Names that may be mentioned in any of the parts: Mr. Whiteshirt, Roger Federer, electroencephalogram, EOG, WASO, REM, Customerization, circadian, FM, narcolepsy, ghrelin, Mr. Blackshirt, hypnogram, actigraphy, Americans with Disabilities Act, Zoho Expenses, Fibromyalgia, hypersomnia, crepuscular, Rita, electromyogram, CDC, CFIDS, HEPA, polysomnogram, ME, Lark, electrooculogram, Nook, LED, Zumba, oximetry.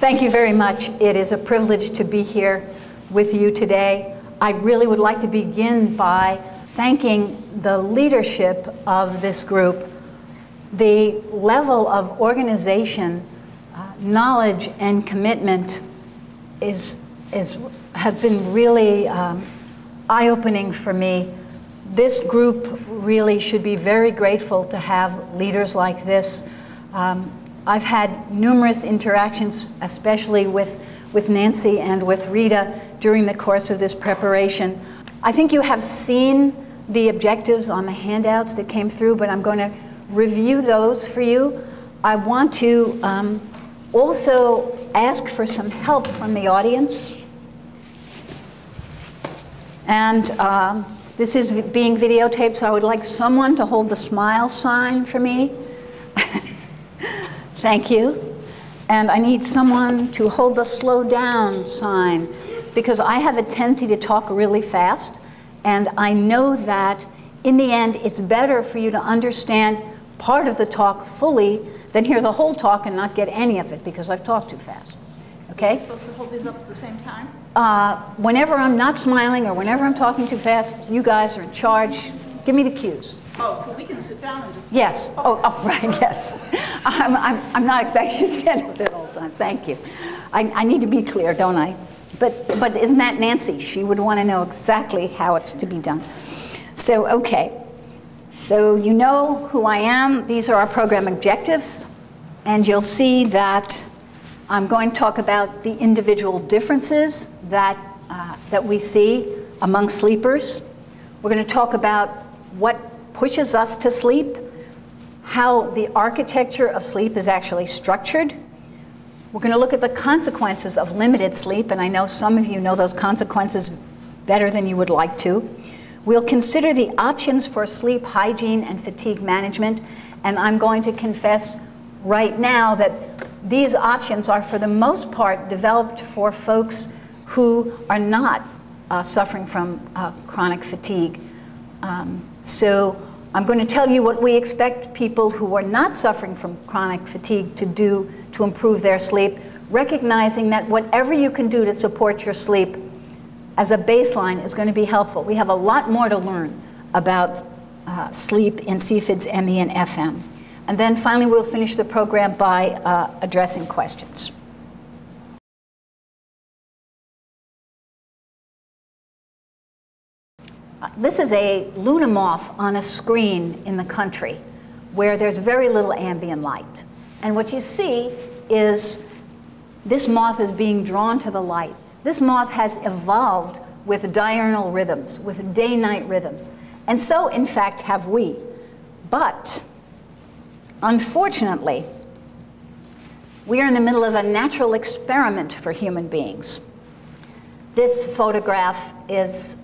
Thank you very much. It is a privilege to be here with you today. I really would like to begin by thanking the leadership of this group. The level of organization, knowledge, and commitment has been really eye-opening for me. This group really should be very grateful to have leaders like this. I've had numerous interactions, especially with Nancy and with Rita during the course of this preparation. I think you have seen the objectives on the handouts that came through, but I'm going to review those for you. I want to also ask for some help from the audience. And this is being videotaped, so I would like someone to hold the smile sign for me. Thank you. And I need someone to hold the slow down sign, because I have a tendency to talk really fast, and I know that in the end it's better for you to understand part of the talk fully than hear the whole talk and not get any of it because I've talked too fast. Okay? Are you supposed to hold these up at the same time? Whenever I'm not smiling or whenever I'm talking too fast, you guys are in charge. Give me the cues. Oh, so we can sit down and just... Yes. Oh, right, yes. I'm not expecting you to stand up there all the time. Thank you. I need to be clear, don't I? But isn't that Nancy? She would want to know exactly how it's to be done. So, okay. So you know who I am. These are our program objectives. And you'll see that I'm going to talk about the individual differences that we see among sleepers. We're going to talk about what pushes us to sleep, how the architecture of sleep is actually structured. We're going to look at the consequences of limited sleep, and I know some of you know those consequences better than you would like to. We'll consider the options for sleep hygiene and fatigue management, and I'm going to confess right now that these options are for the most part developed for folks who are not suffering from chronic fatigue. So I'm going to tell you what we expect people who are not suffering from chronic fatigue to do to improve their sleep, recognizing that whatever you can do to support your sleep as a baseline is going to be helpful. We have a lot more to learn about sleep in CFIDS, ME, and FM. And then finally, we'll finish the program by addressing questions. This is a Luna moth on a screen in the country where there's very little ambient light. And what you see is this moth is being drawn to the light. This moth has evolved with diurnal rhythms, with day-night rhythms. And so, in fact, have we. But, unfortunately, we are in the middle of a natural experiment for human beings. This photograph is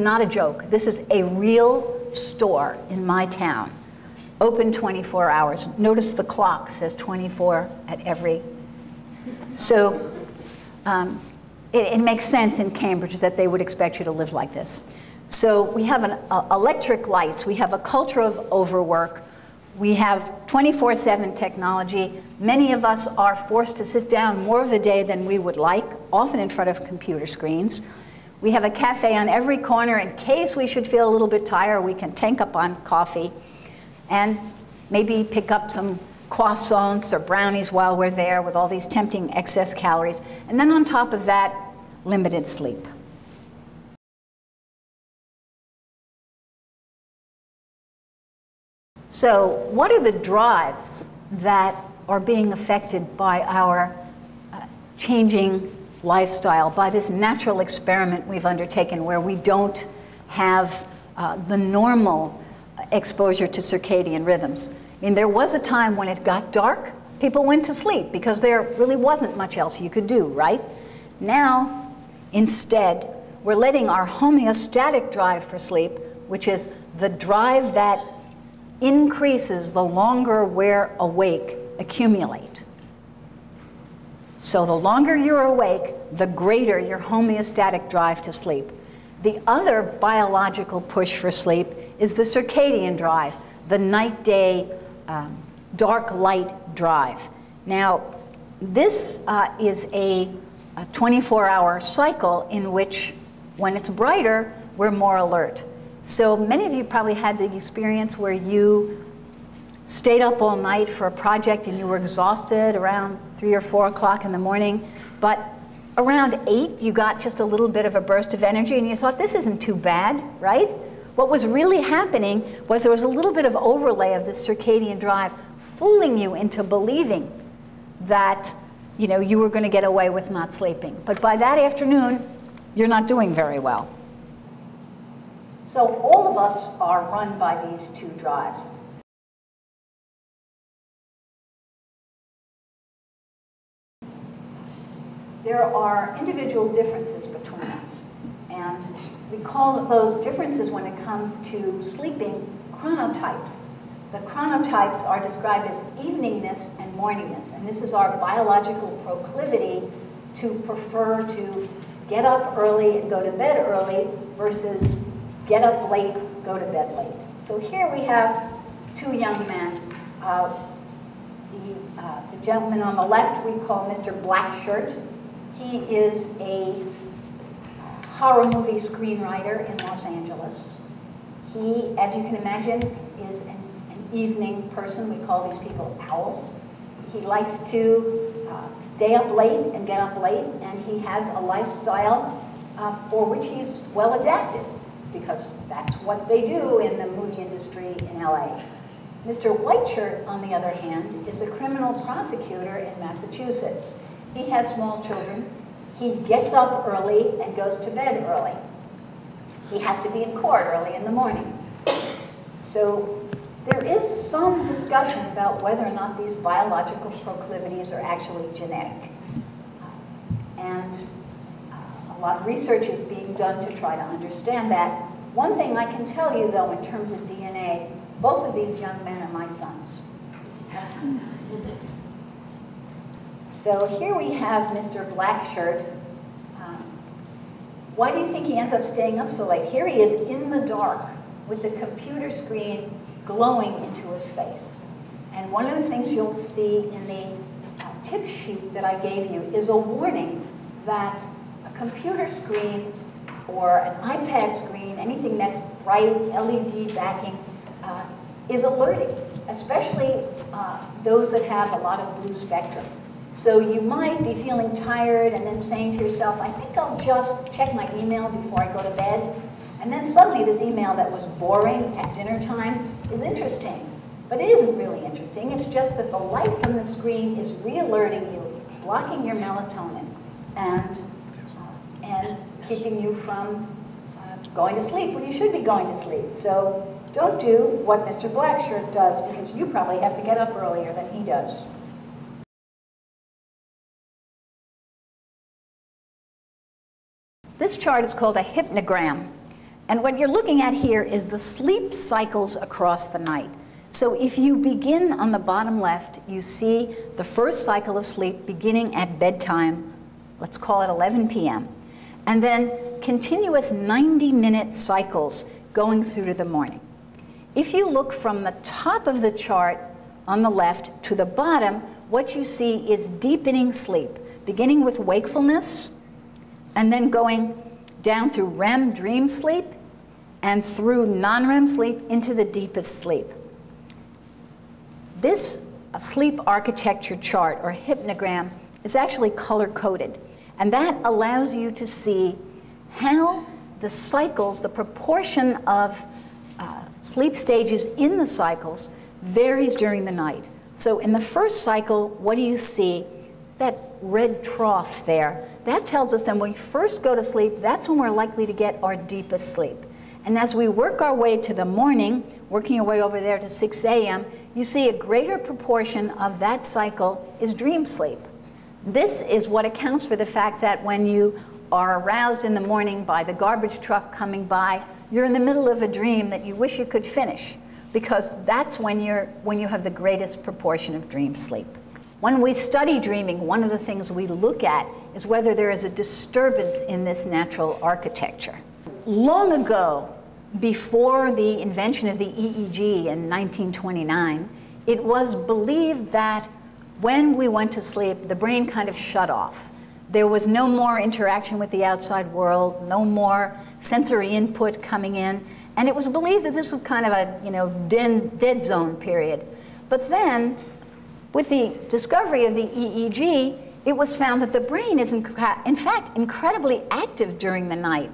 not a joke. This is a real store in my town, open 24 hours. Notice the clock says 24 at every. So it makes sense in Cambridge that they would expect you to live like this. So we have electric lights. We have a culture of overwork. We have 24/7 technology. Many of us are forced to sit down more of the day than we would like, often in front of computer screens. We have a cafe on every corner in case we should feel a little bit tired. We can tank up on coffee and maybe pick up some croissants or brownies while we're there with all these tempting excess calories. And then on top of that, limited sleep. So what are the drives that are being affected by our changing lifestyle, by this natural experiment we've undertaken where we don't have the normal exposure to circadian rhythms? I mean, there was a time when it got dark, people went to sleep because there really wasn't much else you could do, right? Now, instead, we're letting our homeostatic drive for sleep, which is the drive that increases the longer we're awake, accumulate. So the longer you're awake, the greater your homeostatic drive to sleep. The other biological push for sleep is the circadian drive, the night-day dark light drive. Now, This is a 24-hour cycle in which, when it's brighter, we're more alert. So many of you probably had the experience where you stayed up all night for a project and you were exhausted around 3 or 4 o'clock in the morning, but around 8 you got just a little bit of a burst of energy and you thought, this isn't too bad, right? What was really happening was there was a little bit of overlay of this circadian drive fooling you into believing that, you know, you were going to get away with not sleeping. But by that afternoon, you're not doing very well. So all of us are run by these two drives. There are individual differences between us, and we call those differences when it comes to sleeping chronotypes. The chronotypes are described as eveningness and morningness, and this is our biological proclivity to prefer to get up early and go to bed early versus get up late, go to bed late. So here we have two young men. The gentleman on the left we call Mr. Blackshirt. He is a horror movie screenwriter in Los Angeles. He, as you can imagine, is an evening person. We call these people owls. He likes to stay up late and get up late, and he has a lifestyle for which he's well adapted, because that's what they do in the movie industry in LA. Mr. Whiteshirt, on the other hand, is a criminal prosecutor in Massachusetts. He has small children. He gets up early and goes to bed early. He has to be in court early in the morning. So there is some discussion about whether or not these biological proclivities are actually genetic. And a lot of research is being done to try to understand that. One thing I can tell you, though, in terms of DNA, both of these young men are my sons. So here we have Mr. Blackshirt. Why do you think he ends up staying up so late? Here he is in the dark with the computer screen glowing into his face. And one of the things you'll see in the tip sheet that I gave you is a warning that a computer screen or an iPad screen, anything that's bright, LED backing, is alerting, especially those that have a lot of blue spectrum. So you might be feeling tired and then saying to yourself, I think I'll just check my email before I go to bed. And then suddenly this email that was boring at dinner time is interesting. But it isn't really interesting. It's just that the light from the screen is re-alerting you, blocking your melatonin, and keeping you from going to sleep when you should be going to sleep. So don't do what Mr. Blackshirt does, because you probably have to get up earlier than he does. This chart is called a hypnogram, and what you're looking at here is the sleep cycles across the night. So if you begin on the bottom left, you see the first cycle of sleep beginning at bedtime, let's call it 11 p.m., and then continuous 90-minute cycles going through to the morning. If you look from the top of the chart on the left to the bottom, what you see is deepening sleep, beginning with wakefulness, and then going down through REM dream sleep and through non-REM sleep into the deepest sleep. This sleep architecture chart, or hypnogram, is actually color-coded, and that allows you to see how the cycles, the proportion of sleep stages in the cycles varies during the night. So in the first cycle, what do you see? That red trough there. That tells us then when we first go to sleep, that's when we're likely to get our deepest sleep. And as we work our way to the morning, working our way over there to 6 a.m., you see a greater proportion of that cycle is dream sleep. This is what accounts for the fact that when you are aroused in the morning by the garbage truck coming by, you're in the middle of a dream that you wish you could finish, because that's when you have the greatest proportion of dream sleep. When we study dreaming, one of the things we look at is whether there is a disturbance in this natural architecture. Long ago, before the invention of the EEG in 1929, it was believed that when we went to sleep, the brain kind of shut off. There was no more interaction with the outside world, no more sensory input coming in. And it was believed that this was kind of a, you know, dead zone period. But then, with the discovery of the EEG, it was found that the brain is, in fact, incredibly active during the night.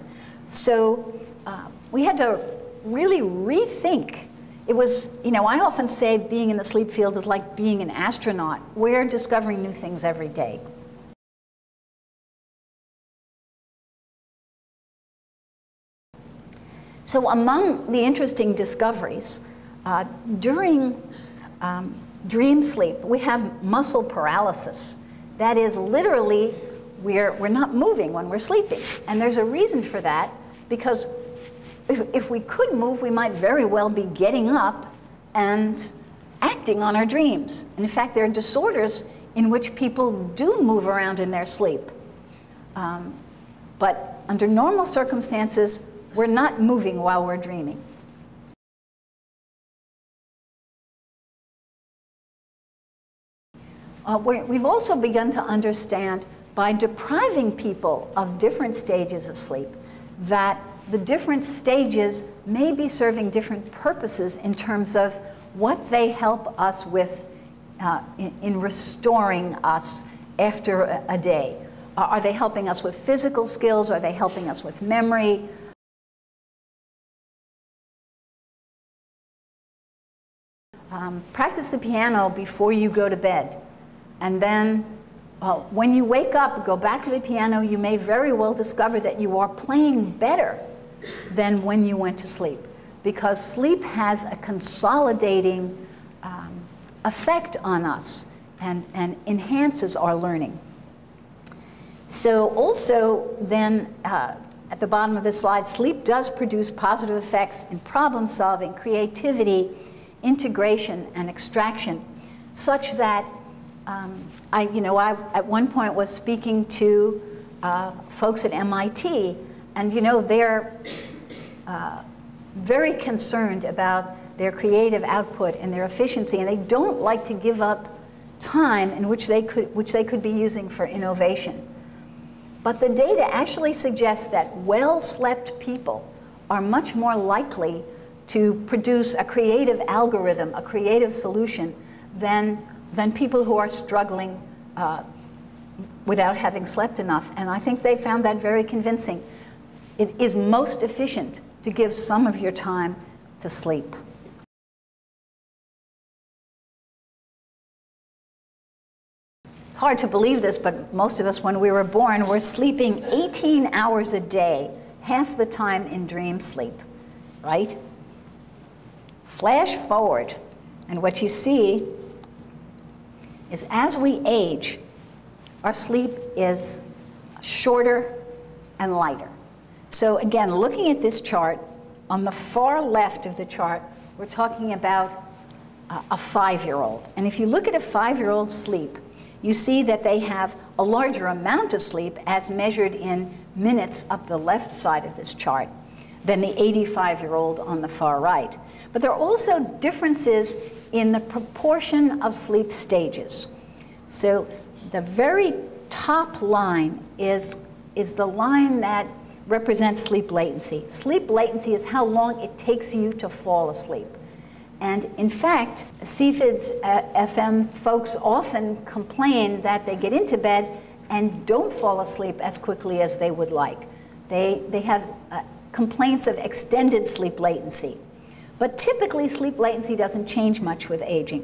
So we had to really rethink. It was, you know, I often say being in the sleep field is like being an astronaut. We're discovering new things every day. So among the interesting discoveries, during dream sleep, we have muscle paralysis. That is, literally, we're not moving when we're sleeping. And there's a reason for that, because if we could move, we might very well be getting up and acting on our dreams. And in fact, there are disorders in which people do move around in their sleep. But under normal circumstances, we're not moving while we're dreaming. We've also begun to understand, by depriving people of different stages of sleep, that the different stages may be serving different purposes in terms of what they help us with in restoring us after a day. Are they helping us with physical skills? Are they helping us with memory? Practice the piano before you go to bed. And then when you wake up, go back to the piano. You may very well discover that you are playing better than when you went to sleep, because sleep has a consolidating effect on us and enhances our learning. So also then, at the bottom of this slide, sleep does produce positive effects in problem solving, creativity, integration, and extraction, such that I at one point was speaking to folks at MIT, and you know, they're very concerned about their creative output and their efficiency, and they don't like to give up time in which they could be using for innovation. But the data actually suggests that well-slept people are much more likely to produce a creative algorithm, a creative solution, than people who are struggling without having slept enough. And I think they found that very convincing. It is most efficient to give some of your time to sleep. It's hard to believe this, but most of us, when we were born, were sleeping 18 hours a day, half the time in dream sleep, right? Flash forward, and what you see is, as we age, our sleep is shorter and lighter. So again, looking at this chart, on the far left of the chart, we're talking about a five-year-old. And if you look at a five-year-old's sleep, you see that they have a larger amount of sleep, as measured in minutes up the left side of this chart, than the 85-year-old on the far right. But there are also differences in the proportion of sleep stages. So the very top line is the line that represents sleep latency. Sleep latency is how long it takes you to fall asleep. And in fact, CFIDS FM folks often complain that they get into bed and don't fall asleep as quickly as they would like. They have complaints of extended sleep latency. But typically, sleep latency doesn't change much with aging.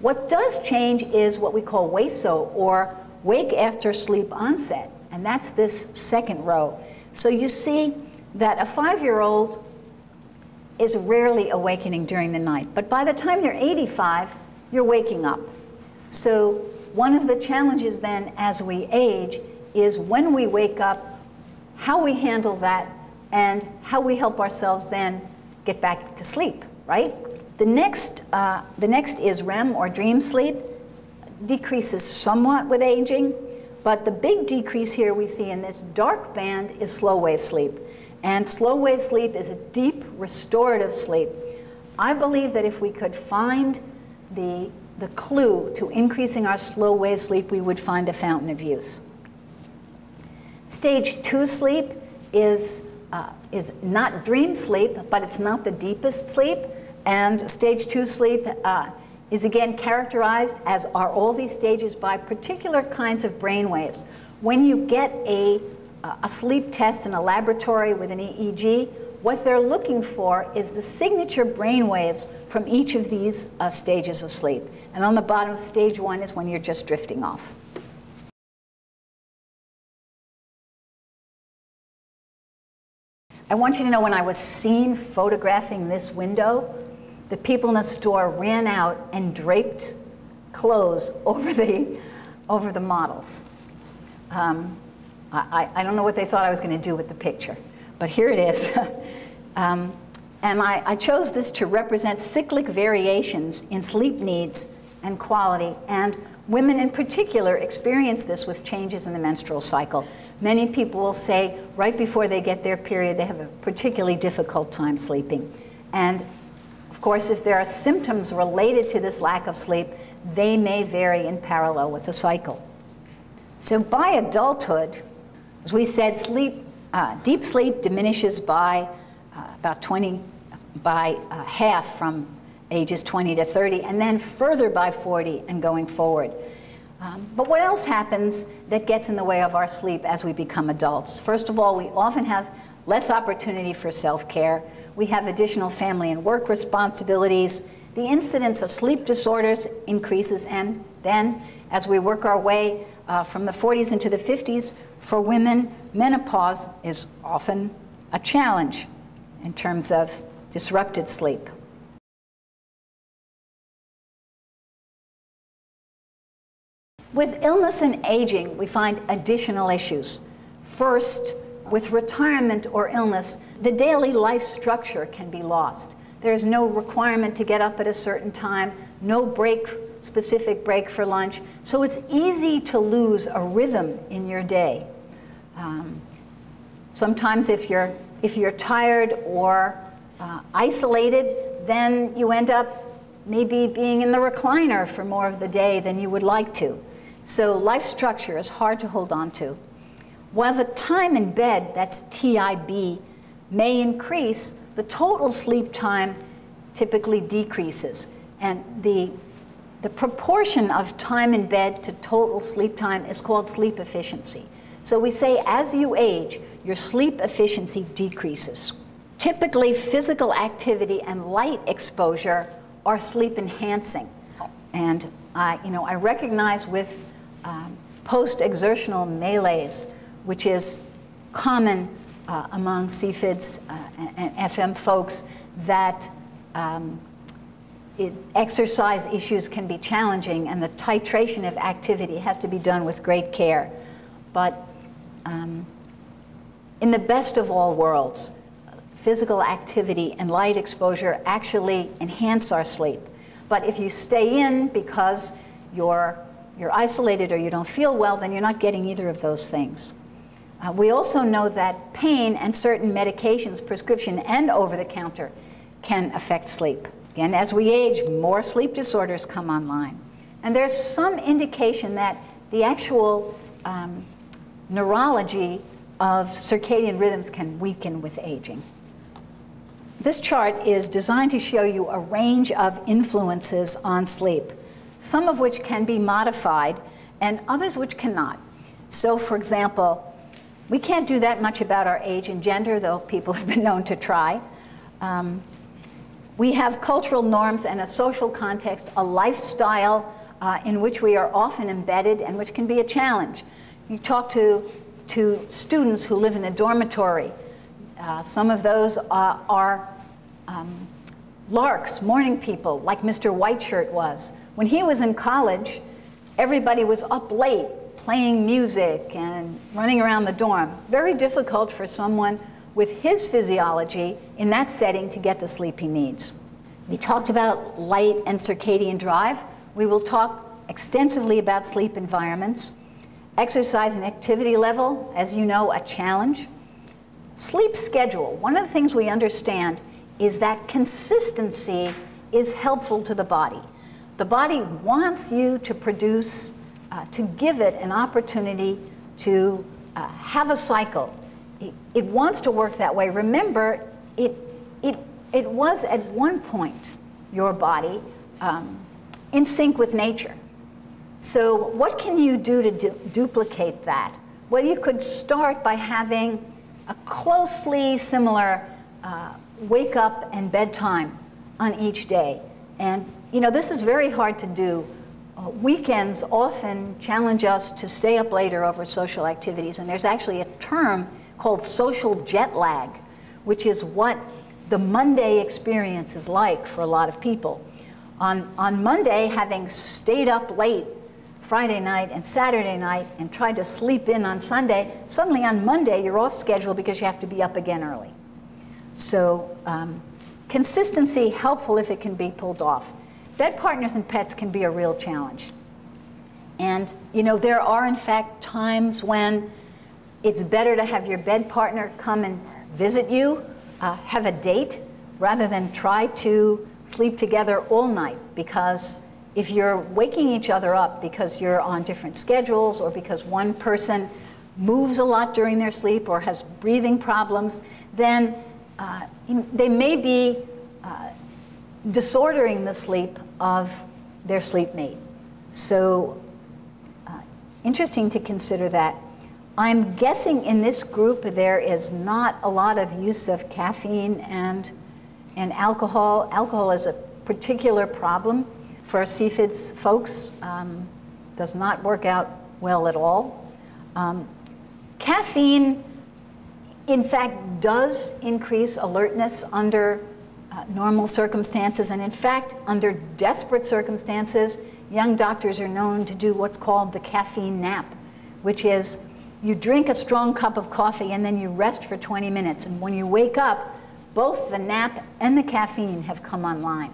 What does change is what we call WASO, or wake after sleep onset, and that's this second row. So you see that a five-year-old is rarely awakening during the night, but by the time you're 85, you're waking up. So one of the challenges then, as we age, is when we wake up, how we handle that, and how we help ourselves then get back to sleep, right? The next is REM, or dream sleep. Decreases somewhat with aging, but the big decrease here we see in this dark band is slow wave sleep. And slow wave sleep is a deep, restorative sleep. I believe that if we could find the the clue to increasing our slow wave sleep, we would find the fountain of youth. Stage 2 sleep is not dream sleep, but it's not the deepest sleep. And stage 2 sleep is again characterized, as are all these stages, by particular kinds of brain waves. When you get a sleep test in a laboratory with an EEG, what they're looking for is the signature brain waves from each of these stages of sleep. And on the bottom, stage 1 is when you're just drifting off. I want you to know, when I was seen photographing this window, the people in the store ran out and draped clothes over the models. I don't know what they thought I was going to do with the picture, but here it is. And I chose this to represent cyclic variations in sleep needs and quality, and women in particular experience this with changes in the menstrual cycle. Many people will say right before they get their period, they have a particularly difficult time sleeping. And of course, if there are symptoms related to this lack of sleep, they may vary in parallel with the cycle. So by adulthood, as we said, deep sleep diminishes by half from ages 20 to 30, and then further by 40 and going forward. But what else happens that gets in the way of our sleep as we become adults? First of all, we often have less opportunity for self-care. We have additional family and work responsibilities. The incidence of sleep disorders increases, and then as we work our way from the 40s into the 50s, for women, menopause is often a challenge in terms of disrupted sleep. With illness and aging, we find additional issues. First, with retirement or illness, the daily life structure can be lost. There is no requirement to get up at a certain time, no specific break for lunch, so it's easy to lose a rhythm in your day. Sometimes if you're tired or isolated, then you end up maybe being in the recliner for more of the day than you would like to. So life structure is hard to hold on to. While the time in bed, that's TIB, may increase, the total sleep time typically decreases. And the proportion of time in bed to total sleep time is called sleep efficiency. So we say as you age, your sleep efficiency decreases. Typically, physical activity and light exposure are sleep enhancing. And I recognize with post-exertional malaise, which is common among CFIDS and FM folks, that exercise issues can be challenging, and the titration of activity has to be done with great care. But in the best of all worlds, physical activity and light exposure actually enhance our sleep. But if you stay in because you're isolated or you don't feel well, then you're not getting either of those things. We also know that pain and certain medications, prescription and over-the-counter, can affect sleep. Again, as we age, more sleep disorders come online. And there's some indication that the actual neurology of circadian rhythms can weaken with aging. This chart is designed to show you a range of influences on sleep, some of which can be modified and others which cannot. So, for example, we can't do that much about our age and gender, though people have been known to try. We have cultural norms and a social context, a lifestyle in which we are often embedded and which can be a challenge. You talk to students who live in a dormitory. Some of those are larks, morning people, like Mr. Whiteshirt was. When he was in college, everybody was up late playing music and running around the dorm. Very difficult for someone with his physiology in that setting to get the sleep he needs. We talked about light and circadian drive. We will talk extensively about sleep environments. Exercise and activity level, as you know, a challenge. Sleep schedule. One of the things we understand is that consistency is helpful to the body. The body wants you to produce, to give it an opportunity to have a cycle. It wants to work that way. Remember, it was at one point your body in sync with nature. So what can you do to duplicate that? Well, you could start by having a closely similar wake up and bedtime on each day. And you know, this is very hard to do. Weekends often challenge us to stay up later over social activities, and there's actually a term called social jet lag, which is what the Monday experience is like for a lot of people. On Monday, having stayed up late Friday night and Saturday night and tried to sleep in on Sunday, suddenly on Monday you're off schedule because you have to be up again early. So consistency, helpful if it can be pulled off. Bed partners and pets can be a real challenge. And you know, there are in fact times when it's better to have your bed partner come and visit you, have a date, rather than try to sleep together all night, because if you're waking each other up because you're on different schedules or because one person moves a lot during their sleep or has breathing problems, then they may be disordering the sleep of their sleepmate. So interesting to consider that. I'm guessing in this group there is not a lot of use of caffeine and alcohol. Alcohol is a particular problem for CFIDS folks. Does not work out well at all. Caffeine, in fact, does increase alertness under normal circumstances, and in fact, under desperate circumstances, young doctors are known to do what's called the caffeine nap, which is you drink a strong cup of coffee and then you rest for 20 minutes, and when you wake up, both the nap and the caffeine have come online.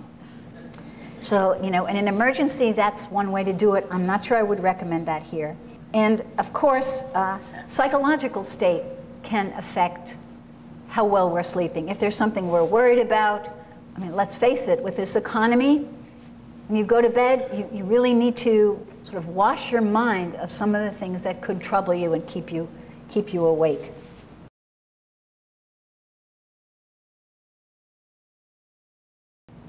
So, you know, in an emergency, that's one way to do it. I'm not sure I would recommend that here. And of course, psychological state can affect how well we're sleeping. If there's something we're worried about, I mean, let's face it, with this economy, when you go to bed, you really need to sort of wash your mind of some of the things that could trouble you and keep you awake.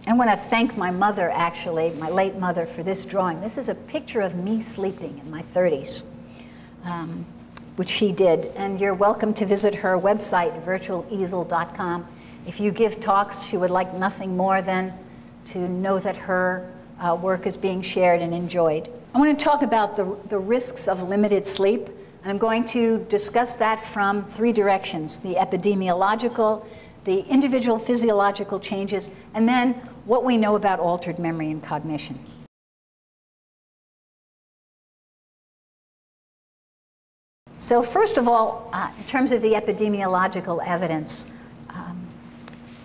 I want to thank my mother, actually, my late mother, for this drawing. This is a picture of me sleeping in my 30s, which she did. And you're welcome to visit her website, virtualeasel.com. If you give talks, she would like nothing more than to know that her work is being shared and enjoyed. I want to talk about the risks of limited sleep. And I'm going to discuss that from three directions: the epidemiological, the individual physiological changes, and then what we know about altered memory and cognition. So first of all, in terms of the epidemiological evidence,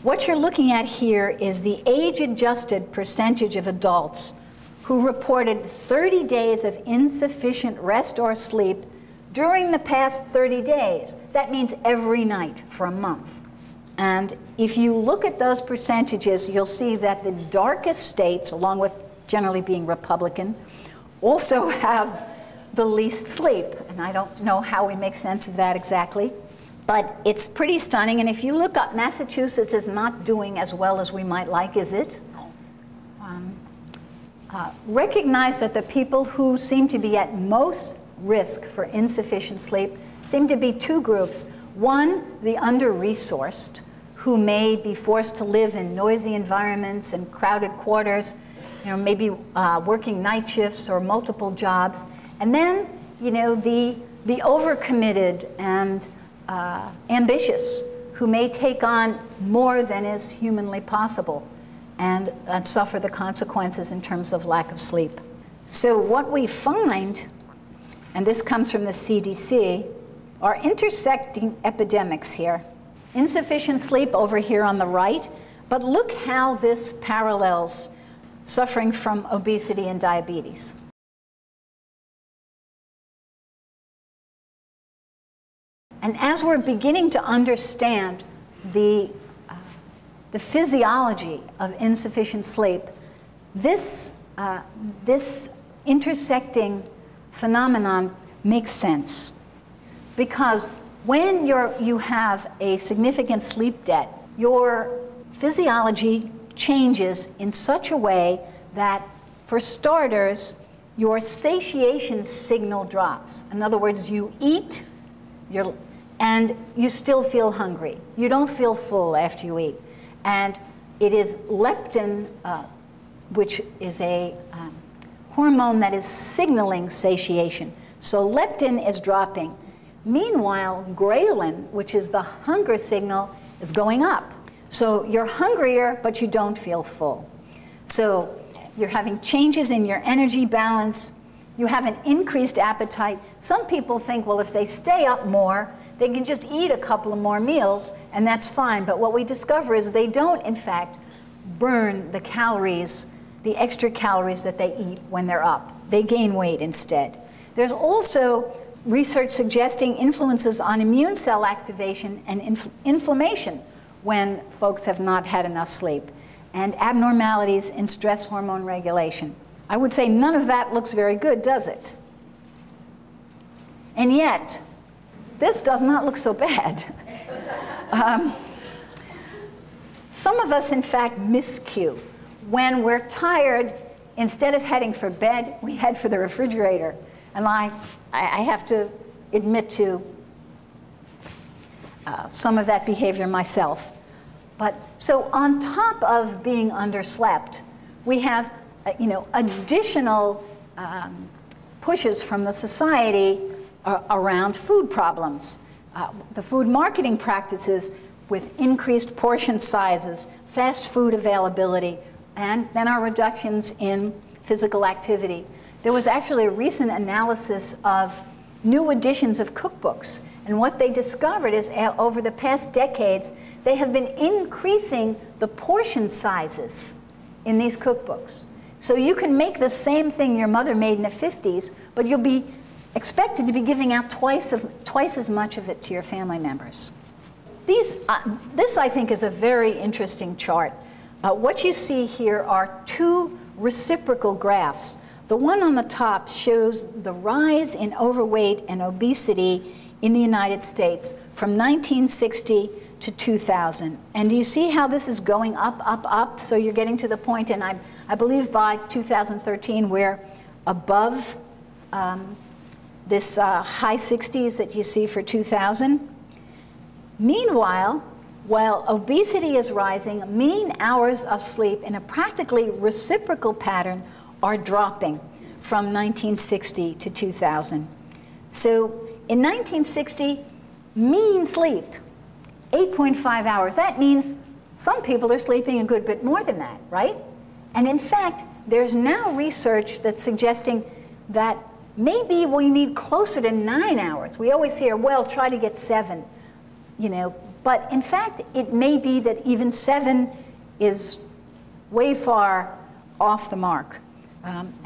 what you're looking at here is the age-adjusted percentage of adults who reported 30 days of insufficient rest or sleep during the past 30 days. That means every night for a month. And if you look at those percentages, you'll see that the darkest states, along with generally being Republican, also have the least sleep. And I don't know how we make sense of that exactly, but it's pretty stunning. And if you look up, Massachusetts is not doing as well as we might like, is it? Recognize that the people who seem to be at most risk for insufficient sleep seem to be two groups. One, the under-resourced, who may be forced to live in noisy environments and crowded quarters, you know, maybe working night shifts or multiple jobs. And then, you know, the overcommitted and ambitious, who may take on more than is humanly possible and suffer the consequences in terms of lack of sleep. So what we find, and this comes from the CDC, are intersecting epidemics here. Insufficient sleep over here on the right, but look how this parallels suffering from obesity and diabetes. And as we're beginning to understand the physiology of insufficient sleep, this this intersecting phenomenon makes sense. Because when you have a significant sleep debt, your physiology changes in such a way that, for starters, your satiation signal drops. In other words, you eat, and you still feel hungry. You don't feel full after you eat. And it is leptin, which is a hormone that is signaling satiation. So leptin is dropping. Meanwhile, ghrelin, which is the hunger signal, is going up. So you're hungrier, but you don't feel full. So you're having changes in your energy balance. You have an increased appetite. Some people think, well, if they stay up more, they can just eat a couple of more meals, and that's fine. But what we discover is they don't, in fact, burn the calories, the extra calories that they eat when they're up. They gain weight instead. There's also research suggesting influences on immune cell activation and inflammation when folks have not had enough sleep, and abnormalities in stress hormone regulation. I would say none of that looks very good, does it? And yet, this does not look so bad. Some of us, in fact, miscue. When we're tired, instead of heading for bed, we head for the refrigerator. And I have to admit to some of that behavior myself. But so on top of being underslept, we have additional pushes from the society around food problems. The food marketing practices with increased portion sizes, fast food availability, and then our reductions in physical activity. There was actually a recent analysis of new editions of cookbooks. And what they discovered is over the past decades, they have been increasing the portion sizes in these cookbooks. So you can make the same thing your mother made in the 50s, but you'll be expected to be giving out twice as much of it to your family members. This, I think, is a very interesting chart. What you see here are two reciprocal graphs. The one on the top shows the rise in overweight and obesity in the United States from 1960 to 2000. And do you see how this is going up, up, up? So you're getting to the point, and I believe by 2013 we're above this high 60s that you see for 2000. Meanwhile, while obesity is rising, mean hours of sleep in a practically reciprocal pattern are dropping from 1960 to 2000. So, in 1960, mean sleep, 8.5 hours. That means some people are sleeping a good bit more than that, right? And in fact, there's now research that's suggesting that maybe we need closer to 9 hours. We always hear, well, try to get 7, But in fact, it may be that even 7 is way far off the mark.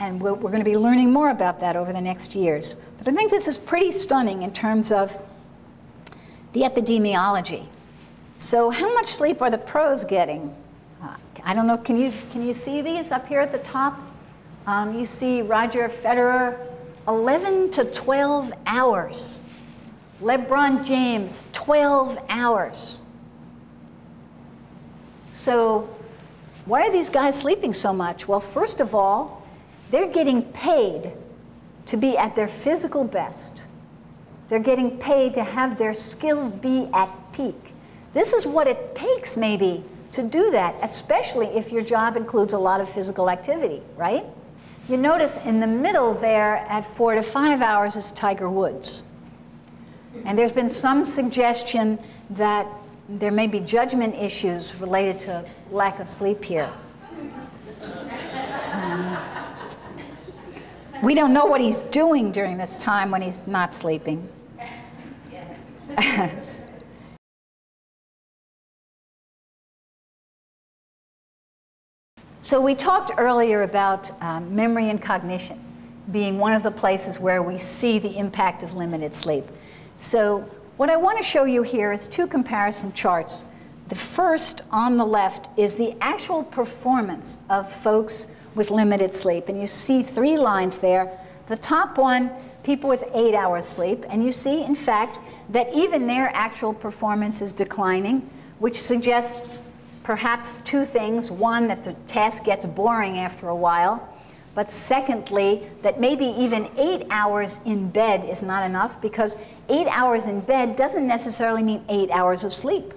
And we're going to be learning more about that over the next years. But I think this is pretty stunning in terms of the epidemiology. So how much sleep are the pros getting? I don't know, can you see these up here at the top? You see Roger Federer, 11 to 12 hours. LeBron James, 12 hours. So why are these guys sleeping so much? Well, first of all, they're getting paid to be at their physical best. They're getting paid to have their skills be at peak. This is what it takes, maybe, to do that, especially if your job includes a lot of physical activity, right? You notice in the middle there at 4 to 5 hours is Tiger Woods. And there's been some suggestion that there may be judgment issues related to lack of sleep here. We don't know what he's doing during this time when he's not sleeping. So we talked earlier about memory and cognition being one of the places where we see the impact of limited sleep. So what I want to show you here is two comparison charts. The first on the left is the actual performance of folks with limited sleep. And you see three lines there. The top one, people with 8 hours sleep. And you see, in fact, that even their actual performance is declining, which suggests perhaps two things. One, that the task gets boring after a while. But secondly, that maybe even 8 hours in bed is not enough, because 8 hours in bed doesn't necessarily mean 8 hours of sleep,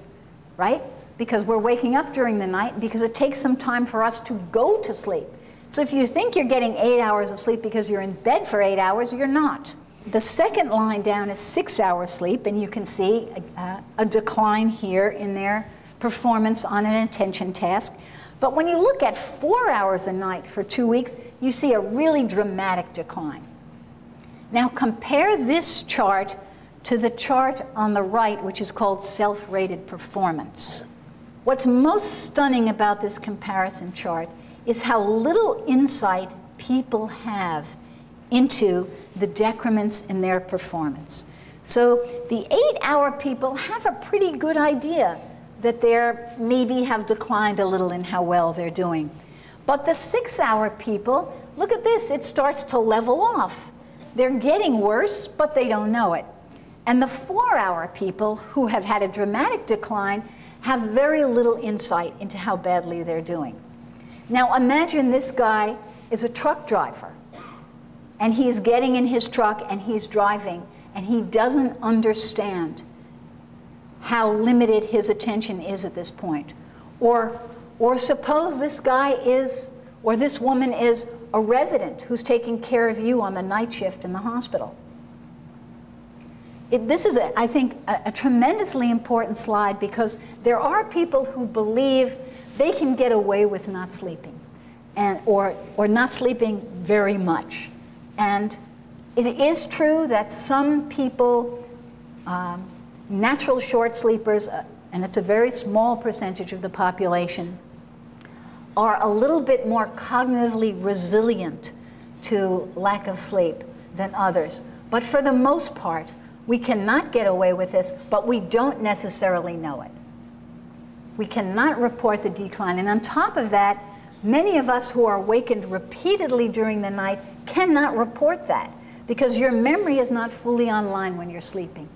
right? Because we're waking up during the night, because it takes some time for us to go to sleep. So if you think you're getting 8 hours of sleep because you're in bed for 8 hours, you're not. The second line down is 6 hours sleep, and you can see a decline here in their performance on an attention task. But when you look at 4 hours a night for 2 weeks, you see a really dramatic decline. Now compare this chart to the chart on the right, which is called self-rated performance. What's most stunning about this comparison chart is how little insight people have into the decrements in their performance. So the 8 hour people have a pretty good idea that they're maybe have declined a little in how well they're doing. But the 6 hour people, look at this, it starts to level off. They're getting worse, but they don't know it. And the 4 hour people who have had a dramatic decline have very little insight into how badly they're doing. Now imagine this guy is a truck driver, and he's getting in his truck and he's driving, and he doesn't understand how limited his attention is at this point. Or suppose this guy is, or this woman is, a resident who's taking care of you on the night shift in the hospital. This is, I think, a tremendously important slide, because there are people who believe they can get away with not sleeping, and, or not sleeping very much. And it is true that some people, natural short sleepers, and it's a very small percentage of the population, are a little bit more cognitively resilient to lack of sleep than others. But for the most part, we cannot get away with this, but we don't necessarily know it. We cannot report the decline. And on top of that, many of us who are awakened repeatedly during the night cannot report that, because your memory is not fully online when you're sleeping.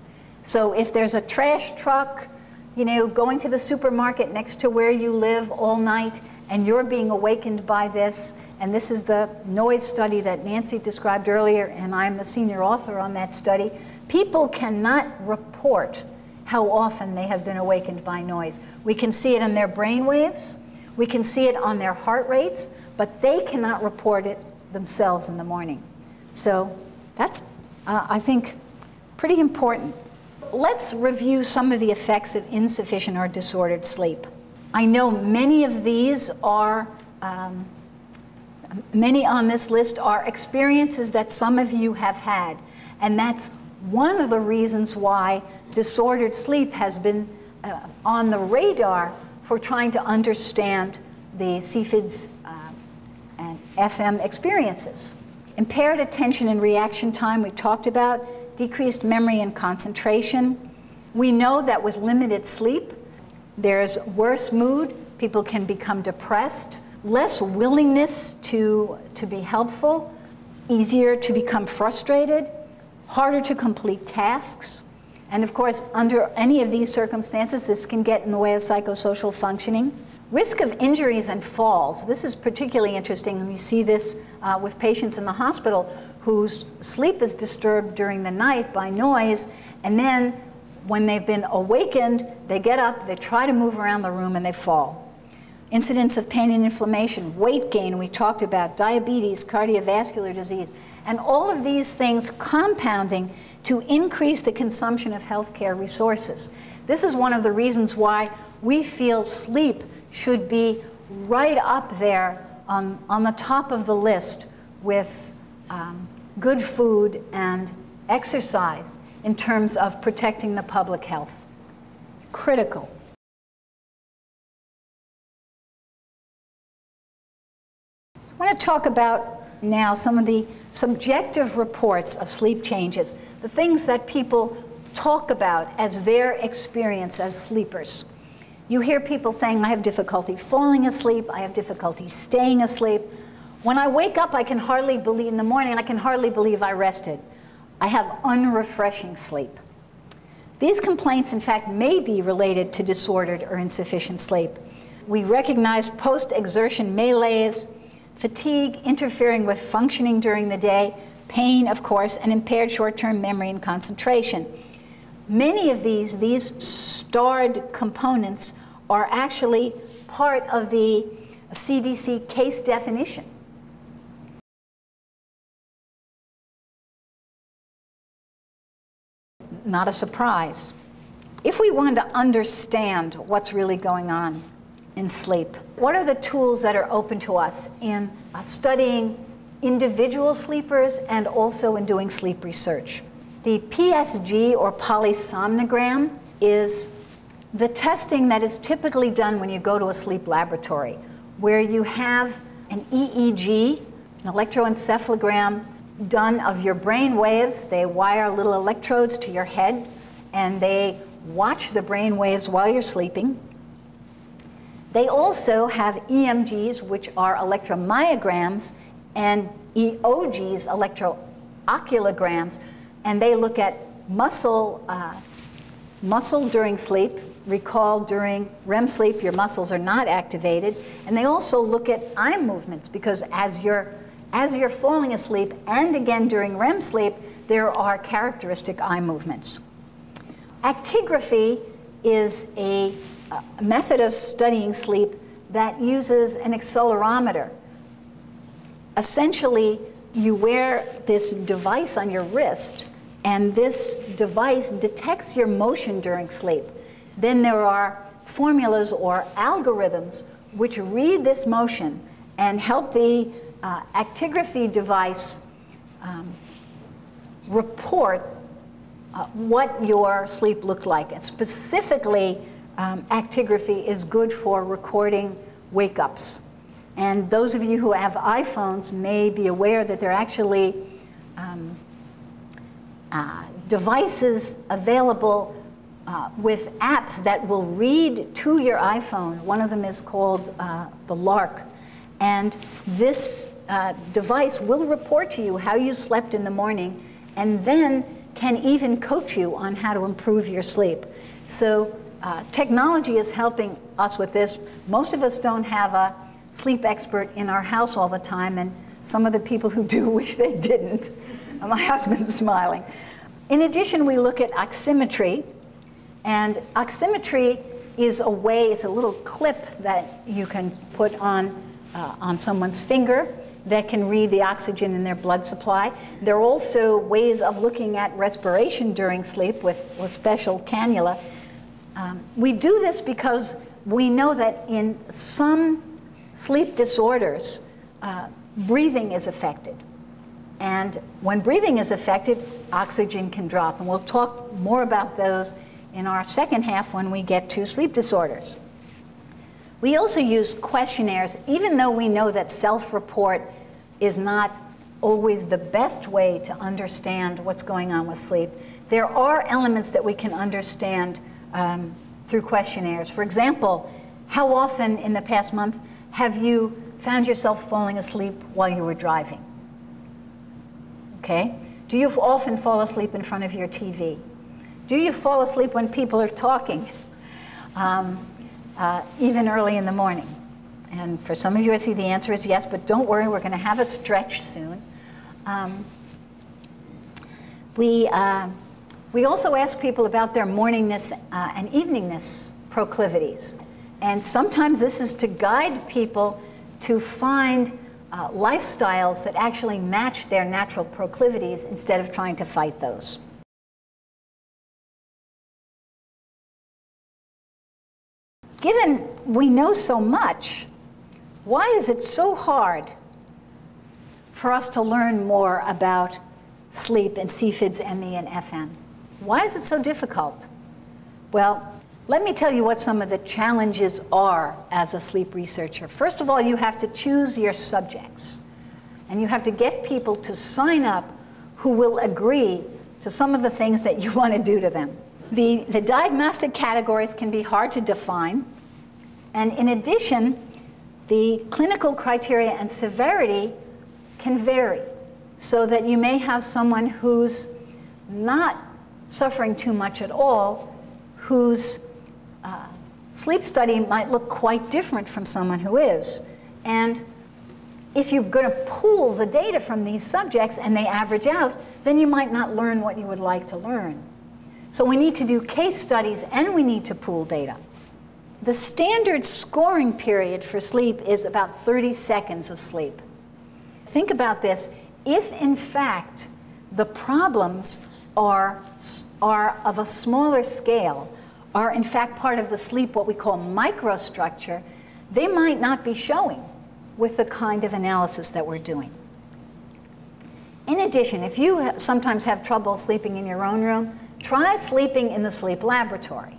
So if there's a trash truck, you know, going to the supermarket next to where you live all night, and you're being awakened by this, and this is the noise study that Nancy described earlier, and I'm the senior author on that study, people cannot report how often they have been awakened by noise. We can see it in their brain waves, we can see it on their heart rates, but they cannot report it themselves in the morning. So that's, I think, pretty important. Let's review some of the effects of insufficient or disordered sleep. I know many of these are, many on this list are experiences that some of you have had, and that's one of the reasons why disordered sleep has been on the radar for trying to understand the CFIDS and FM experiences. Impaired attention and reaction time we talked about, decreased memory and concentration. We know that with limited sleep, there's worse mood, people can become depressed, less willingness to be helpful, easier to become frustrated, harder to complete tasks. And of course, under any of these circumstances, this can get in the way of psychosocial functioning. Risk of injuries and falls. This is particularly interesting, and we see this with patients in the hospital whose sleep is disturbed during the night by noise, and then when they've been awakened, they get up, they try to move around the room, and they fall. Incidents of pain and inflammation, weight gain we talked about, diabetes, cardiovascular disease, and all of these things compounding to increase the consumption of healthcare resources. This is one of the reasons why we feel sleep should be right up there on the top of the list with good food and exercise in terms of protecting the public health. Critical. I want to talk about now some of the subjective reports of sleep changes, the things that people talk about as their experience as sleepers. You hear people saying, I have difficulty falling asleep, I have difficulty staying asleep. When I wake up, I can hardly believe, in the morning, I can hardly believe I rested. I have unrefreshing sleep. These complaints, in fact, may be related to disordered or insufficient sleep. We recognize post-exertion malaise, fatigue interfering with functioning during the day, pain, of course, and impaired short-term memory and concentration. Many of these starred components are actually part of the CDC case definition. Not a surprise. If we want to understand what's really going on in sleep, what are the tools that are open to us in studying individual sleepers and also in doing sleep research? The PSG or polysomnogram is the testing that is typically done when you go to a sleep laboratory, where you have an EEG, an electroencephalogram, done of your brain waves. They wire little electrodes to your head and they watch the brain waves while you're sleeping. They also have EMGs, which are electromyograms, and EOGs, electrooculograms, and they look at muscle during sleep. Recall, during REM sleep, your muscles are not activated, and they also look at eye movements, because as you're falling asleep, and again during REM sleep, there are characteristic eye movements. Actigraphy is a method of studying sleep that uses an accelerometer. Essentially, you wear this device on your wrist, and this device detects your motion during sleep. Then there are formulas or algorithms which read this motion and help the actigraphy device report what your sleep looked like. And specifically, actigraphy is good for recording wake-ups. And those of you who have iPhones may be aware that there are actually devices available with apps that will read to your iPhone. One of them is called the Lark. And this device will report to you how you slept in the morning and then can even coach you on how to improve your sleep. So technology is helping us with this. Most of us don't have a sleep expert in our house all the time, and some of the people who do wish they didn't. My husband's smiling. In addition, we look at oximetry. And oximetry is a way, it's a little clip that you can put on someone's finger that can read the oxygen in their blood supply. There are also ways of looking at respiration during sleep with special cannula. We do this because we know that in some sleep disorders, breathing is affected. And when breathing is affected, oxygen can drop. And we'll talk more about those in our second half when we get to sleep disorders. We also use questionnaires, even though we know that self-report is not always the best way to understand what's going on with sleep. There are elements that we can understand through questionnaires. For example, how often in the past month have you found yourself falling asleep while you were driving? Okay. Do you often fall asleep in front of your TV? Do you fall asleep when people are talking, even early in the morning? And for some of you, I see the answer is yes, but don't worry, we're going to have a stretch soon. We also ask people about their morningness and eveningness proclivities. And sometimes this is to guide people to find lifestyles that actually match their natural proclivities instead of trying to fight those. Given we know so much, why is it so hard for us to learn more about sleep and CFIDS, ME, and FM? Why is it so difficult? Well, let me tell you what some of the challenges are as a sleep researcher. First of all, you have to choose your subjects. And you have to get people to sign up who will agree to some of the things that you want to do to them. The diagnostic categories can be hard to define. And in addition, The clinical criteria and severity can vary, so that you may have someone who's not suffering too much at all, whose sleep study might look quite different from someone who is. And if you're going to pool the data from these subjects and they average out, then you might not learn what you would like to learn. So we need to do case studies and we need to pool data. The standard scoring period for sleep is about 30 seconds of sleep. Think about this. If, in fact, the problems are of a smaller scale, are in fact part of the sleep, what we call microstructure, they might not be showing with the kind of analysis that we're doing. In addition, if you sometimes have trouble sleeping in your own room, try sleeping in the sleep laboratory.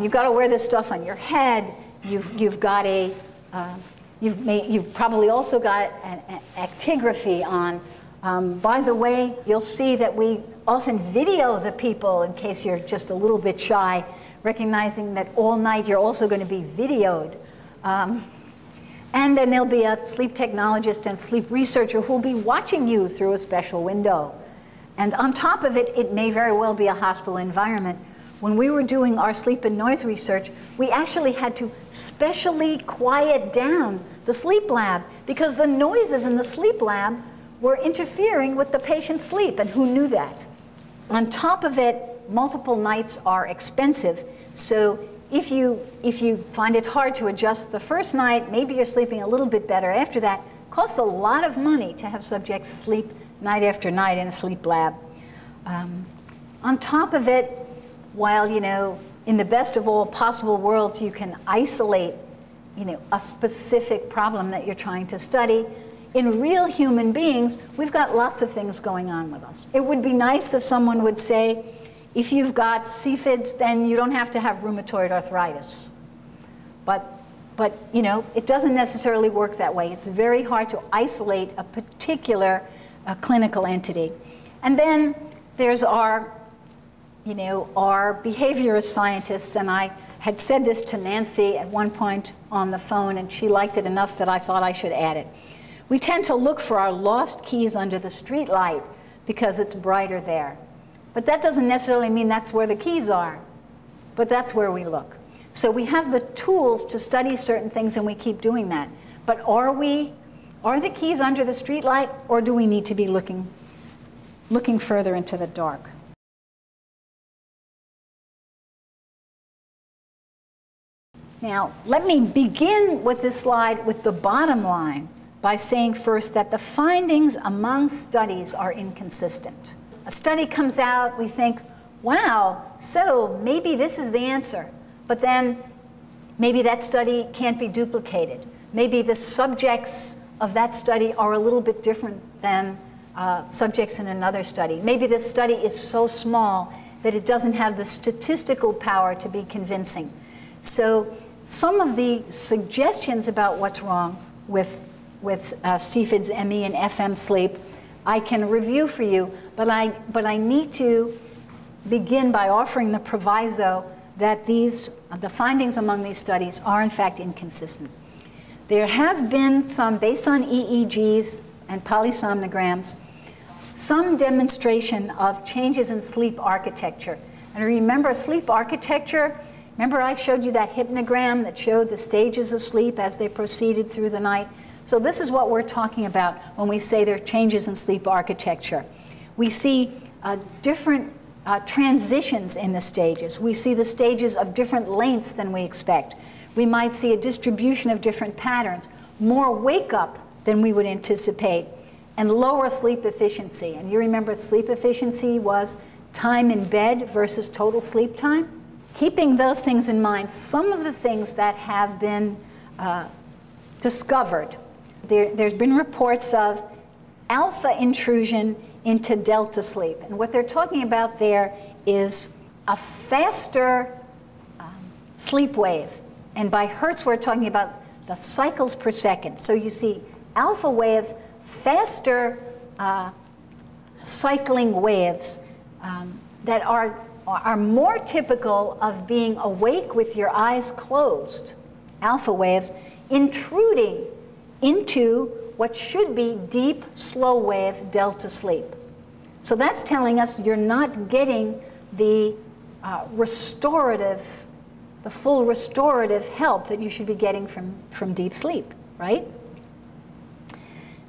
You've got to wear this stuff on your head. You've probably also got an actigraphy on. By the way, you'll see that we often video the people in case you're just a little bit shy, recognizing that all night you're also going to be videoed. And then there'll be a sleep technologist and sleep researcher who'll be watching you through a special window. And on top of it, it may very well be a hospital environment. When we were doing our sleep and noise research, we actually had to specially quiet down the sleep lab because the noises in the sleep lab were interfering with the patient's sleep, and who knew that? On top of it, multiple nights are expensive, so if you find it hard to adjust the first night, maybe you're sleeping a little bit better after that. It costs a lot of money to have subjects sleep night after night in a sleep lab. On top of it, while, you know, in the best of all possible worlds, you can isolate, you know, a specific problem that you're trying to study, in real human beings, we've got lots of things going on with us. It would be nice if someone would say, if you've got CFIDS, then you don't have to have rheumatoid arthritis. But you know, it doesn't necessarily work that way. It's very hard to isolate a particular clinical entity. And then there's our, you know, our behaviorist scientists, and I had said this to Nancy at one point on the phone, and she liked it enough that I thought I should add it. We tend to look for our lost keys under the street light because it's brighter there. But that doesn't necessarily mean that's where the keys are, but that's where we look. So we have the tools to study certain things and we keep doing that. But are the keys under the street light, or do we need to be looking further into the dark? Now, let me begin with this slide with the bottom line, by saying first that the findings among studies are inconsistent. A study comes out, we think, wow, so maybe this is the answer. But then maybe that study can't be duplicated. Maybe the subjects of that study are a little bit different than subjects in another study. Maybe this study is so small that it doesn't have the statistical power to be convincing. So some of the suggestions about what's wrong with CFIDS, ME, and FM sleep, I can review for you, but I need to begin by offering the proviso that the findings among these studies are in fact inconsistent. There have been some, based on EEGs and polysomnograms, some demonstration of changes in sleep architecture. And remember, sleep architecture, remember I showed you that hypnogram that showed the stages of sleep as they proceeded through the night? So this is what we're talking about when we say there are changes in sleep architecture. We see different transitions in the stages. We see the stages of different lengths than we expect. We might see a distribution of different patterns, more wake up than we would anticipate, and lower sleep efficiency. And you remember sleep efficiency was time in bed versus total sleep time. Keeping those things in mind, some of the things that have been discovered. There's been reports of alpha intrusion into delta sleep. And what they're talking about there is a faster sleep wave. And by hertz, we're talking about the cycles per second. So you see alpha waves, faster cycling waves that are more typical of being awake with your eyes closed, alpha waves, intruding into what should be deep, slow wave delta sleep. So that's telling us you're not getting the the full restorative help that you should be getting from deep sleep, right?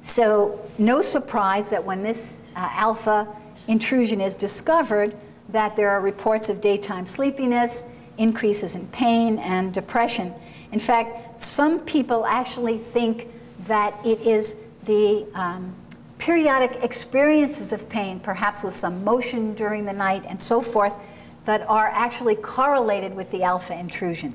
So no surprise that when this alpha intrusion is discovered, that there are reports of daytime sleepiness, increases in pain and depression. In fact, some people actually think that it is the periodic experiences of pain, perhaps with some motion during the night and so forth, that are actually correlated with the alpha intrusion.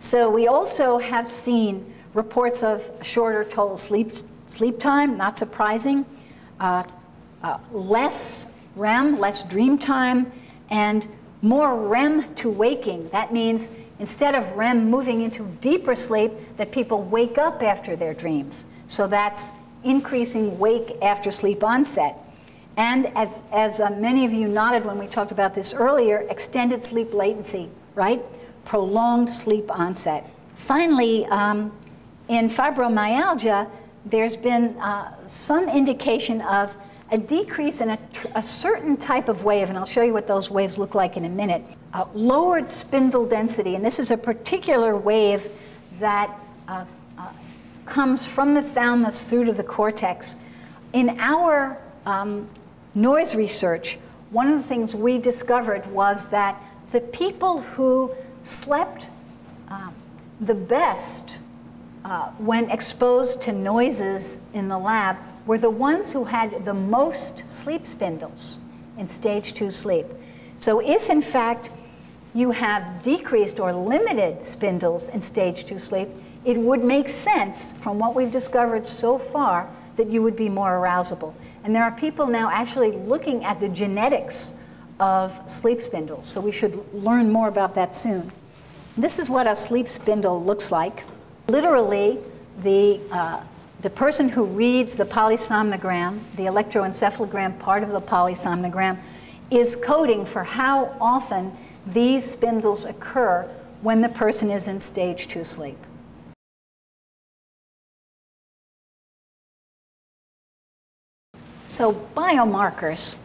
So we also have seen reports of shorter total sleep time, not surprising, less REM, less dream time, and more REM to waking. That means instead of REM moving into deeper sleep, that people wake up after their dreams. So that's increasing wake after sleep onset. And as many of you nodded when we talked about this earlier, extended sleep latency, right? Prolonged sleep onset. Finally, in fibromyalgia, there's been some indication of a decrease in a certain type of wave, and I'll show you what those waves look like in a minute. Lowered spindle density, and this is a particular wave that comes from the thalamus through to the cortex. In our noise research, one of the things we discovered was that the people who slept the best when exposed to noises in the lab were the ones who had the most sleep spindles in stage 2 sleep. So if in fact you have decreased or limited spindles in stage 2 sleep, it would make sense from what we've discovered so far that you would be more arousable. And there are people now actually looking at the genetics of sleep spindles, so we should learn more about that soon. This is what a sleep spindle looks like. Literally, the person who reads the polysomnogram, the electroencephalogram part of the polysomnogram, is coding for how often these spindles occur when the person is in stage 2 sleep. So biomarkers.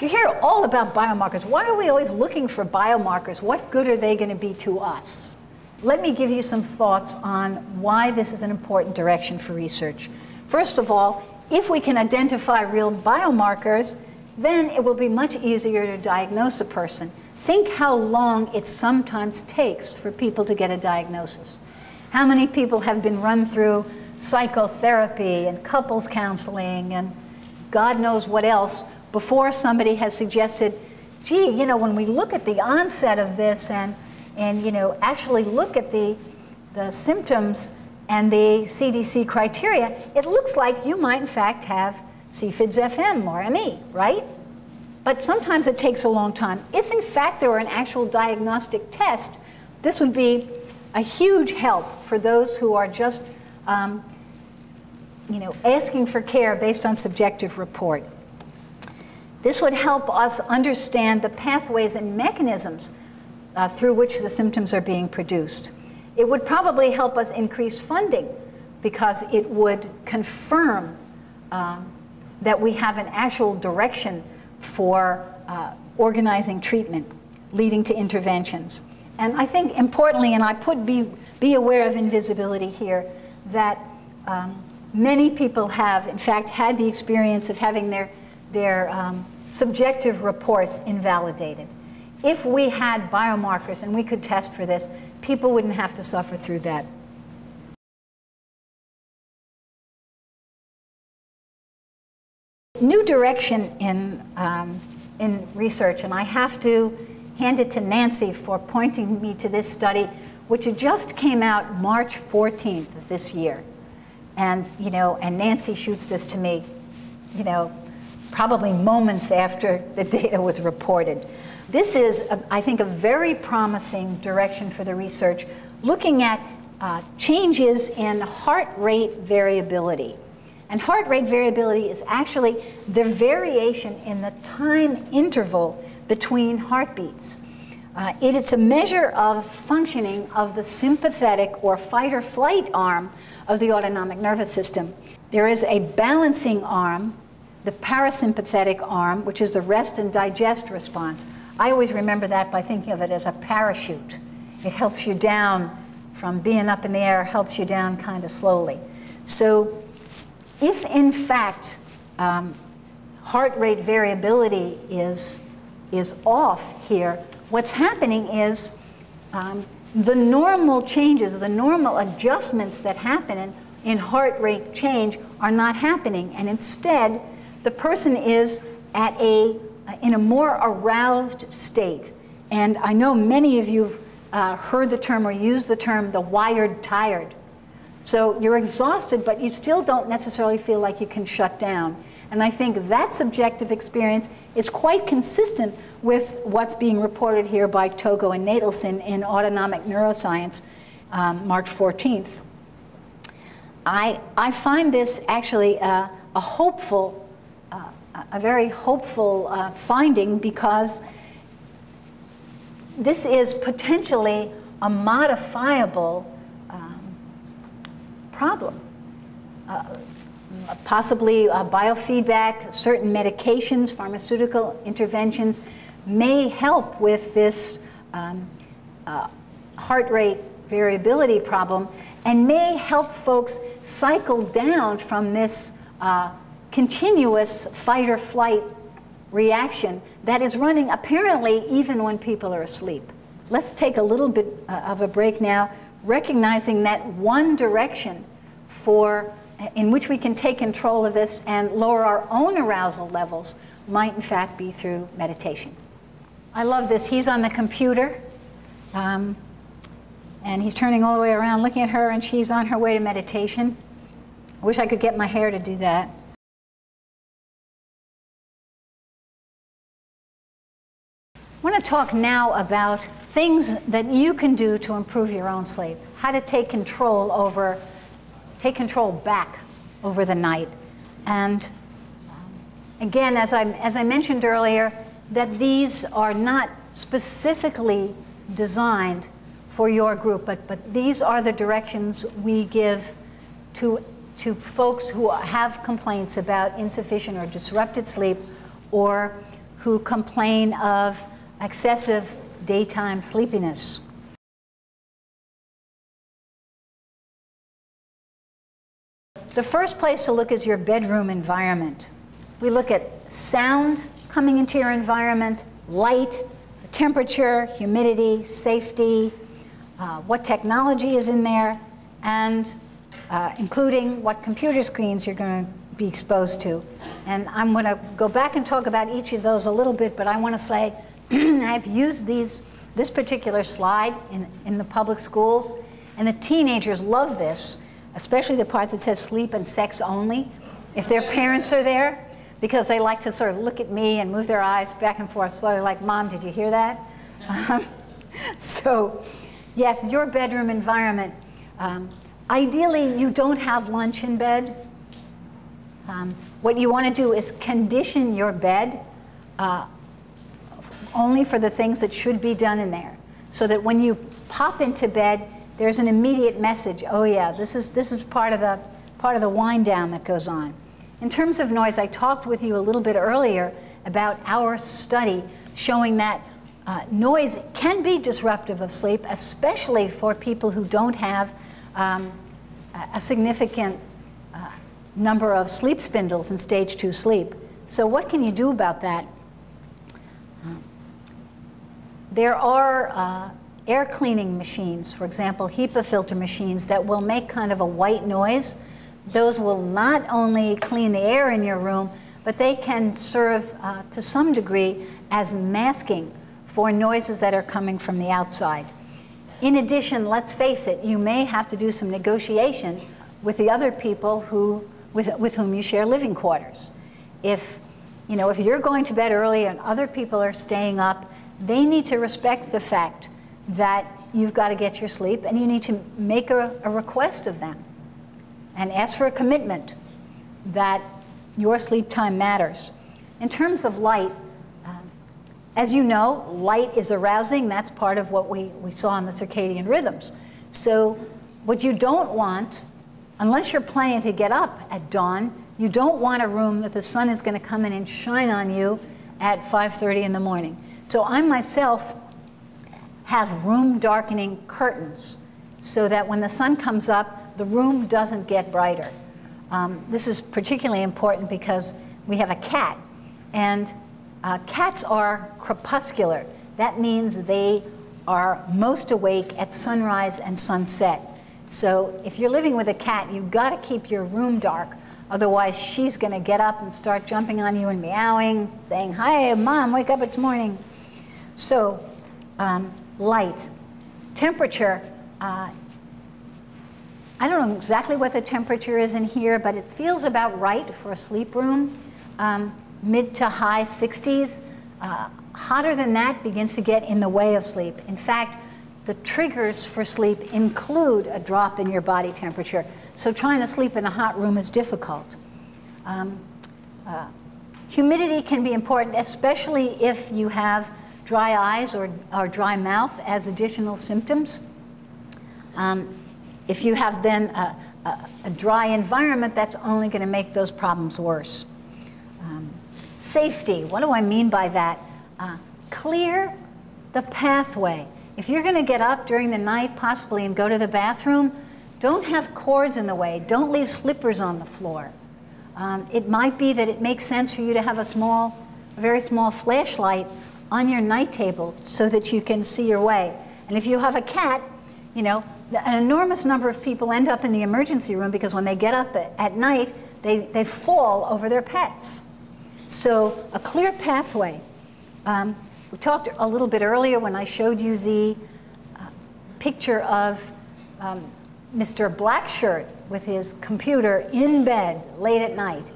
You hear all about biomarkers. Why are we always looking for biomarkers? What good are they going to be to us? Let me give you some thoughts on why this is an important direction for research. First of all, if we can identify real biomarkers, then it will be much easier to diagnose a person. Think how long it sometimes takes for people to get a diagnosis. How many people have been run through psychotherapy and couples counseling and God knows what else, before somebody has suggested, gee, you know, when we look at the onset of this and you know, actually look at the symptoms and the CDC criteria, it looks like you might in fact have CFIDS FM or ME, right? But sometimes it takes a long time. If in fact there were an actual diagnostic test, this would be a huge help for those who are just you know, asking for care based on subjective report. This would help us understand the pathways and mechanisms through which the symptoms are being produced. It would probably help us increase funding because it would confirm that we have an actual direction for organizing treatment leading to interventions. And I think importantly, and I put be aware of invisibility here, that many people have, in fact, had the experience of having their subjective reports invalidated. If we had biomarkers and we could test for this, people wouldn't have to suffer through that. New direction in research, and I have to hand it to Nancy for pointing me to this study, which just came out March 14th of this year. And, you know, and Nancy shoots this to me, you know, probably moments after the data was reported. This is, I think, a very promising direction for the research, looking at changes in heart rate variability. And heart rate variability is actually the variation in the time interval between heartbeats. It is a measure of functioning of the sympathetic or fight or flight arm of the autonomic nervous system. There is a balancing arm, the parasympathetic arm, which is the rest and digest response. I always remember that by thinking of it as a parachute. It helps you down from being up in the air, helps you down kind of slowly. So if in fact heart rate variability is off here, what's happening is the normal changes, the normal adjustments that happen in heart rate change are not happening. And instead, the person is at in a more aroused state. And I know many of you have heard the term or used the term, the wired tired. So you're exhausted, but you still don't necessarily feel like you can shut down. And I think that subjective experience is quite consistent with what's being reported here by Togo and Nadelson in Autonomic Neuroscience, March 14th. I find this actually a very hopeful finding, because this is potentially a modifiable problem. Possibly biofeedback, certain medications, pharmaceutical interventions may help with this heart rate variability problem, and may help folks cycle down from this continuous fight or flight reaction that is running apparently even when people are asleep. Let's take a little bit of a break now, recognizing that one direction for in which we can take control of this and lower our own arousal levels might in fact be through meditation. I love this. He's on the computer and he's turning all the way around looking at her, and she's on her way to meditation. I wish I could get my hair to do that. I want to talk now about things that you can do to improve your own sleep, how to take control back over the night. And again, as I mentioned earlier, that these are not specifically designed for your group, but these are the directions we give to folks who have complaints about insufficient or disrupted sleep, or who complain of excessive daytime sleepiness. The first place to look is your bedroom environment. We look at sound coming into your environment, light, temperature, humidity, safety, what technology is in there, and including what computer screens you're going to be exposed to. And I'm going to go back and talk about each of those a little bit, but I want to say I've used this particular slide in the public schools, and the teenagers love this, especially the part that says sleep and sex only, if their parents are there, because they like to sort of look at me and move their eyes back and forth slowly, like, Mom, did you hear that? So, yes, your bedroom environment. Ideally, you don't have lunch in bed. What you want to do is condition your bed only for the things that should be done in there, so that when you pop into bed, there's an immediate message, oh yeah, this is part of the wind down that goes on. In terms of noise, I talked with you a little bit earlier about our study showing that noise can be disruptive of sleep, especially for people who don't have a significant number of sleep spindles in stage 2 sleep. So what can you do about that? There are air cleaning machines, for example, HEPA filter machines, that will make kind of a white noise. Those will not only clean the air in your room, but they can serve to some degree as masking for noises that are coming from the outside. In addition, let's face it, you may have to do some negotiation with the other people with whom you share living quarters. If you're going to bed early and other people are staying up, they need to respect the fact that you've got to get your sleep, and you need to make a request of them and ask for a commitment that your sleep time matters. In terms of light, As you know, light is arousing. That's part of what we saw in the circadian rhythms. So what you don't want, unless you're planning to get up at dawn, you don't want a room that the sun is going to come in and shine on you at 5:30 in the morning. So I myself have room darkening curtains so that when the sun comes up, the room doesn't get brighter. This is particularly important because we have a cat, and cats are crepuscular. That means they are most awake at sunrise and sunset. So if you're living with a cat, you've got to keep your room dark. Otherwise, she's going to get up and start jumping on you and meowing, saying, "Hi, Mom, wake up, it's morning." So light. Temperature. I don't know exactly what the temperature is in here, but it feels about right for a sleep room. Mid to high 60s. Hotter than that begins to get in the way of sleep. In fact, the triggers for sleep include a drop in your body temperature. So trying to sleep in a hot room is difficult. Humidity can be important, especially if you have dry eyes or dry mouth as additional symptoms. If you have then a dry environment, that's only going to make those problems worse. Safety, what do I mean by that? Clear the pathway. If you're going to get up during the night, possibly, and go to the bathroom, don't have cords in the way. Don't leave slippers on the floor. It might be that it makes sense for you to have a very small flashlight on your night table so that you can see your way. And if you have a cat, you know, an enormous number of people end up in the emergency room because when they get up at night, they fall over their pets. So a clear pathway. We talked a little bit earlier when I showed you the picture of Mr. Blackshirt with his computer in bed late at night.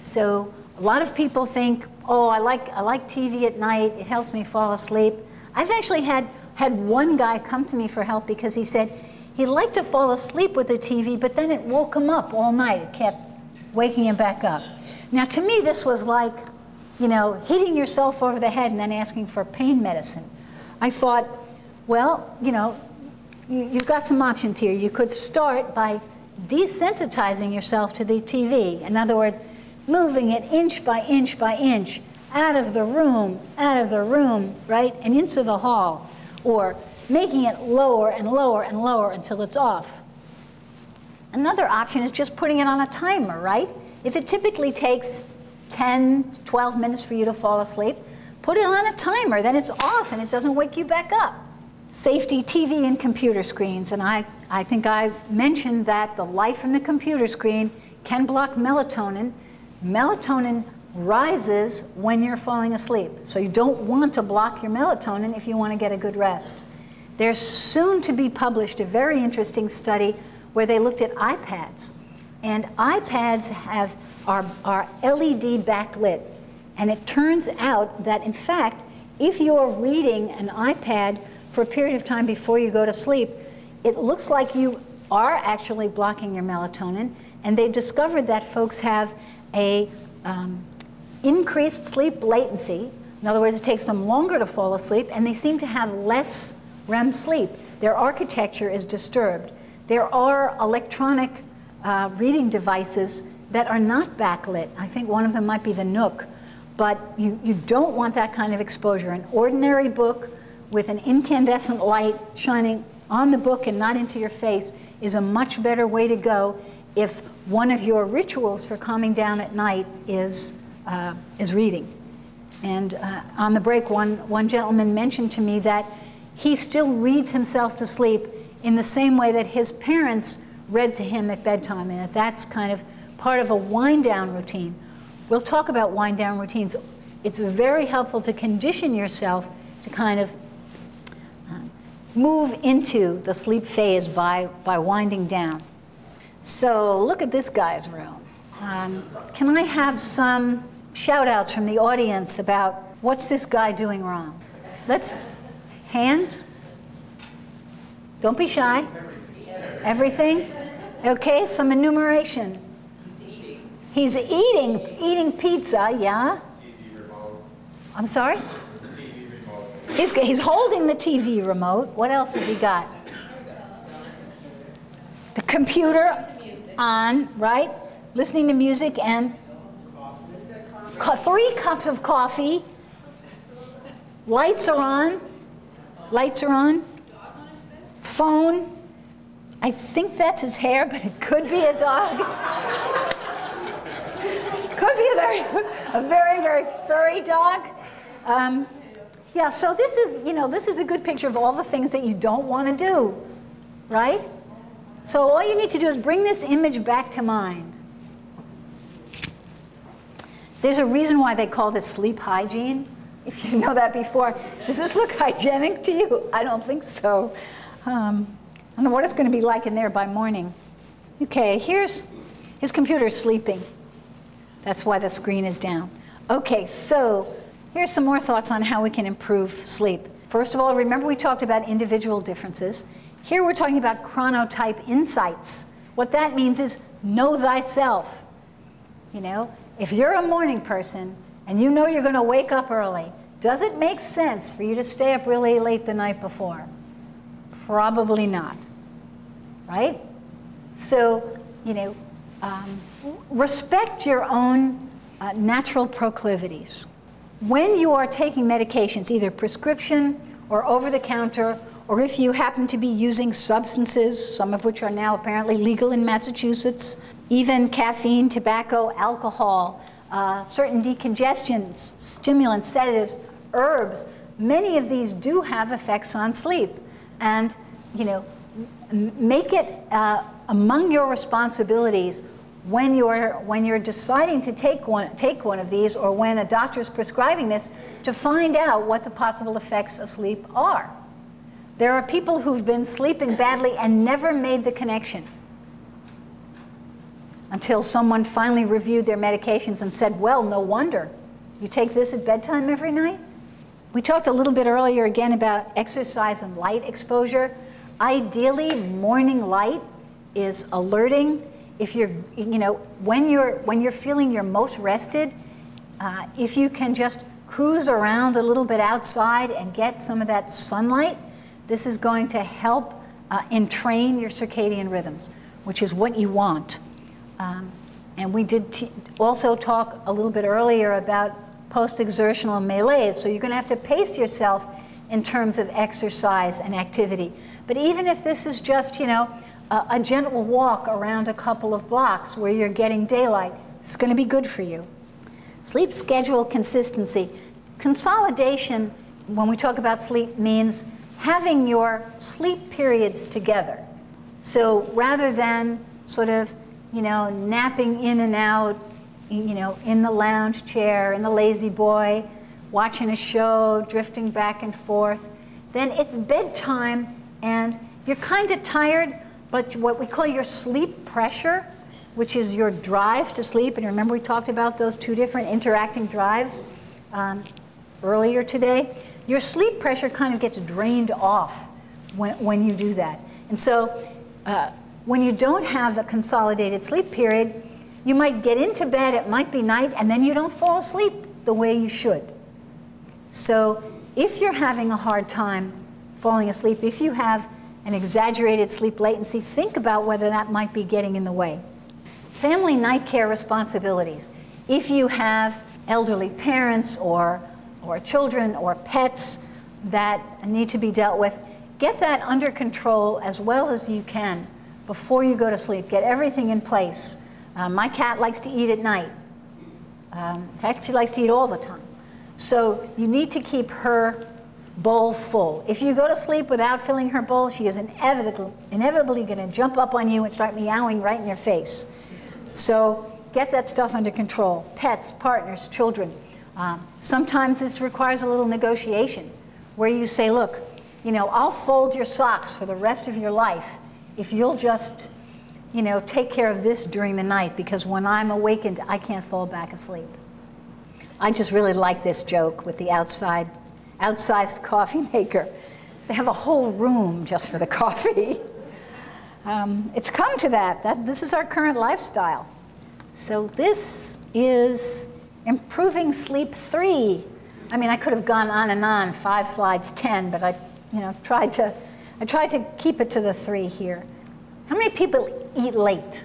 So a lot of people think, oh, I like TV at night. It helps me fall asleep. I've actually had one guy come to me for help because he said he liked to fall asleep with the TV, but then it woke him up all night. It kept waking him back up. Now, to me, this was like, you know, hitting yourself over the head and then asking for pain medicine. I thought, well, you know, you've got some options here. You could start by desensitizing yourself to the TV. In other words, moving it inch by inch by inch, out of the room, right, and into the hall, or making it lower and lower and lower until it's off. Another option is just putting it on a timer, right? If it typically takes 10, 12 minutes for you to fall asleep, put it on a timer, then it's off and it doesn't wake you back up. Safety, TV and computer screens. And I think I mentioned that the light from the computer screen can block melatonin. Melatonin rises when you're falling asleep. So you don't want to block your melatonin if you want to get a good rest. There's soon to be published a very interesting study where they looked at iPads. And iPads are LED backlit. And it turns out that, in fact, if you're reading an iPad for a period of time before you go to sleep, it looks like you are actually blocking your melatonin. And they discovered that folks have a increased sleep latency. In other words, it takes them longer to fall asleep, and they seem to have less REM sleep. Their architecture is disturbed. There are electronic reading devices that are not backlit. I think one of them might be the Nook, but you don't want that kind of exposure. An ordinary book with an incandescent light shining on the book and not into your face is a much better way to go if one of your rituals for calming down at night is reading. And on the break, one gentleman mentioned to me that he still reads himself to sleep in the same way that his parents read to him at bedtime, and that's kind of part of a wind-down routine. We'll talk about wind-down routines. It's very helpful to condition yourself to kind of move into the sleep phase by winding down. So look at this guy's room. Can I have some shout-outs from the audience about what's this guy doing wrong? Let's hand. Don't be shy. Everything? Okay, some enumeration. He's eating. He's eating pizza, yeah? TV remote. I'm sorry? TV He's holding the TV remote. What else has he got? The computer on, right? Listening to music and three cups of coffee. Lights are on. Lights are on. Phone. I think that's his hair, but it could be a dog. Could be a very, very furry dog. Yeah, so this is, you know, this is a good picture of all the things that you don't want to do, right? So all you need to do is bring this image back to mind. There's a reason why they call this sleep hygiene. If you know that before, does this look hygienic to you? I don't think so. I don't know what it's going to be like in there by morning. Okay, here's his computer sleeping. That's why the screen is down. Okay, so here's some more thoughts on how we can improve sleep. First of all, remember we talked about individual differences. Here we're talking about chronotype insights. What that means is know thyself. You know, if you're a morning person and you know you're going to wake up early, does it make sense for you to stay up really late the night before? Probably not, right? So, you know, respect your own natural proclivities. When you are taking medications, either prescription or over-the-counter, or if you happen to be using substances, some of which are now apparently legal in Massachusetts, even caffeine, tobacco, alcohol, certain decongestants, stimulants, sedatives, herbs, many of these do have effects on sleep. And, you know, make it among your responsibilities when you're deciding to take one of these, or when a doctor is prescribing this, to find out what the possible effects of sleep are. There are people who've been sleeping badly and never made the connection until someone finally reviewed their medications and said, well, no wonder. You take this at bedtime every night? We talked a little bit earlier again about exercise and light exposure. Ideally, morning light is alerting. If you're, you know, when you're feeling you're most rested, if you can just cruise around a little bit outside and get some of that sunlight, this is going to help entrain your circadian rhythms, which is what you want. And we did also talk a little bit earlier about post-exertional malaise, so you're going to have to pace yourself in terms of exercise and activity. But even if this is just, you know, a gentle walk around a couple of blocks where you're getting daylight, it's going to be good for you. Sleep schedule consistency. Consolidation, when we talk about sleep, means having your sleep periods together. So rather than sort of, you know, napping in and out, you know, in the lounge chair, in the lazy boy, watching a show, drifting back and forth, then it's bedtime and you're kind of tired, but what we call your sleep pressure, which is your drive to sleep, and remember we talked about those two different interacting drives earlier today, your sleep pressure kind of gets drained off when you do that. And so when you don't have a consolidated sleep period, you might get into bed, it might be night, and then you don't fall asleep the way you should. So if you're having a hard time falling asleep, if you have an exaggerated sleep latency, think about whether that might be getting in the way. Family night care responsibilities. If you have elderly parents or children or pets that need to be dealt with, get that under control as well as you can before you go to sleep. Get everything in place. My cat likes to eat at night. In fact, she likes to eat all the time. So you need to keep her bowl full. If you go to sleep without filling her bowl, she is inevitably going to jump up on you and start meowing right in your face. So get that stuff under control. Pets, partners, children. Sometimes this requires a little negotiation where you say, look, you know, I'll fold your socks for the rest of your life if you'll just, you know, take care of this during the night, because when I'm awakened, I can't fall back asleep. I just really like this joke with the outsized coffee maker. They have a whole room just for the coffee. It's come to that. This is our current lifestyle. So this is improving sleep 3. I mean, I could have gone on and on, 5 slides, 10, but I tried to keep it to the 3 here. How many people eat late?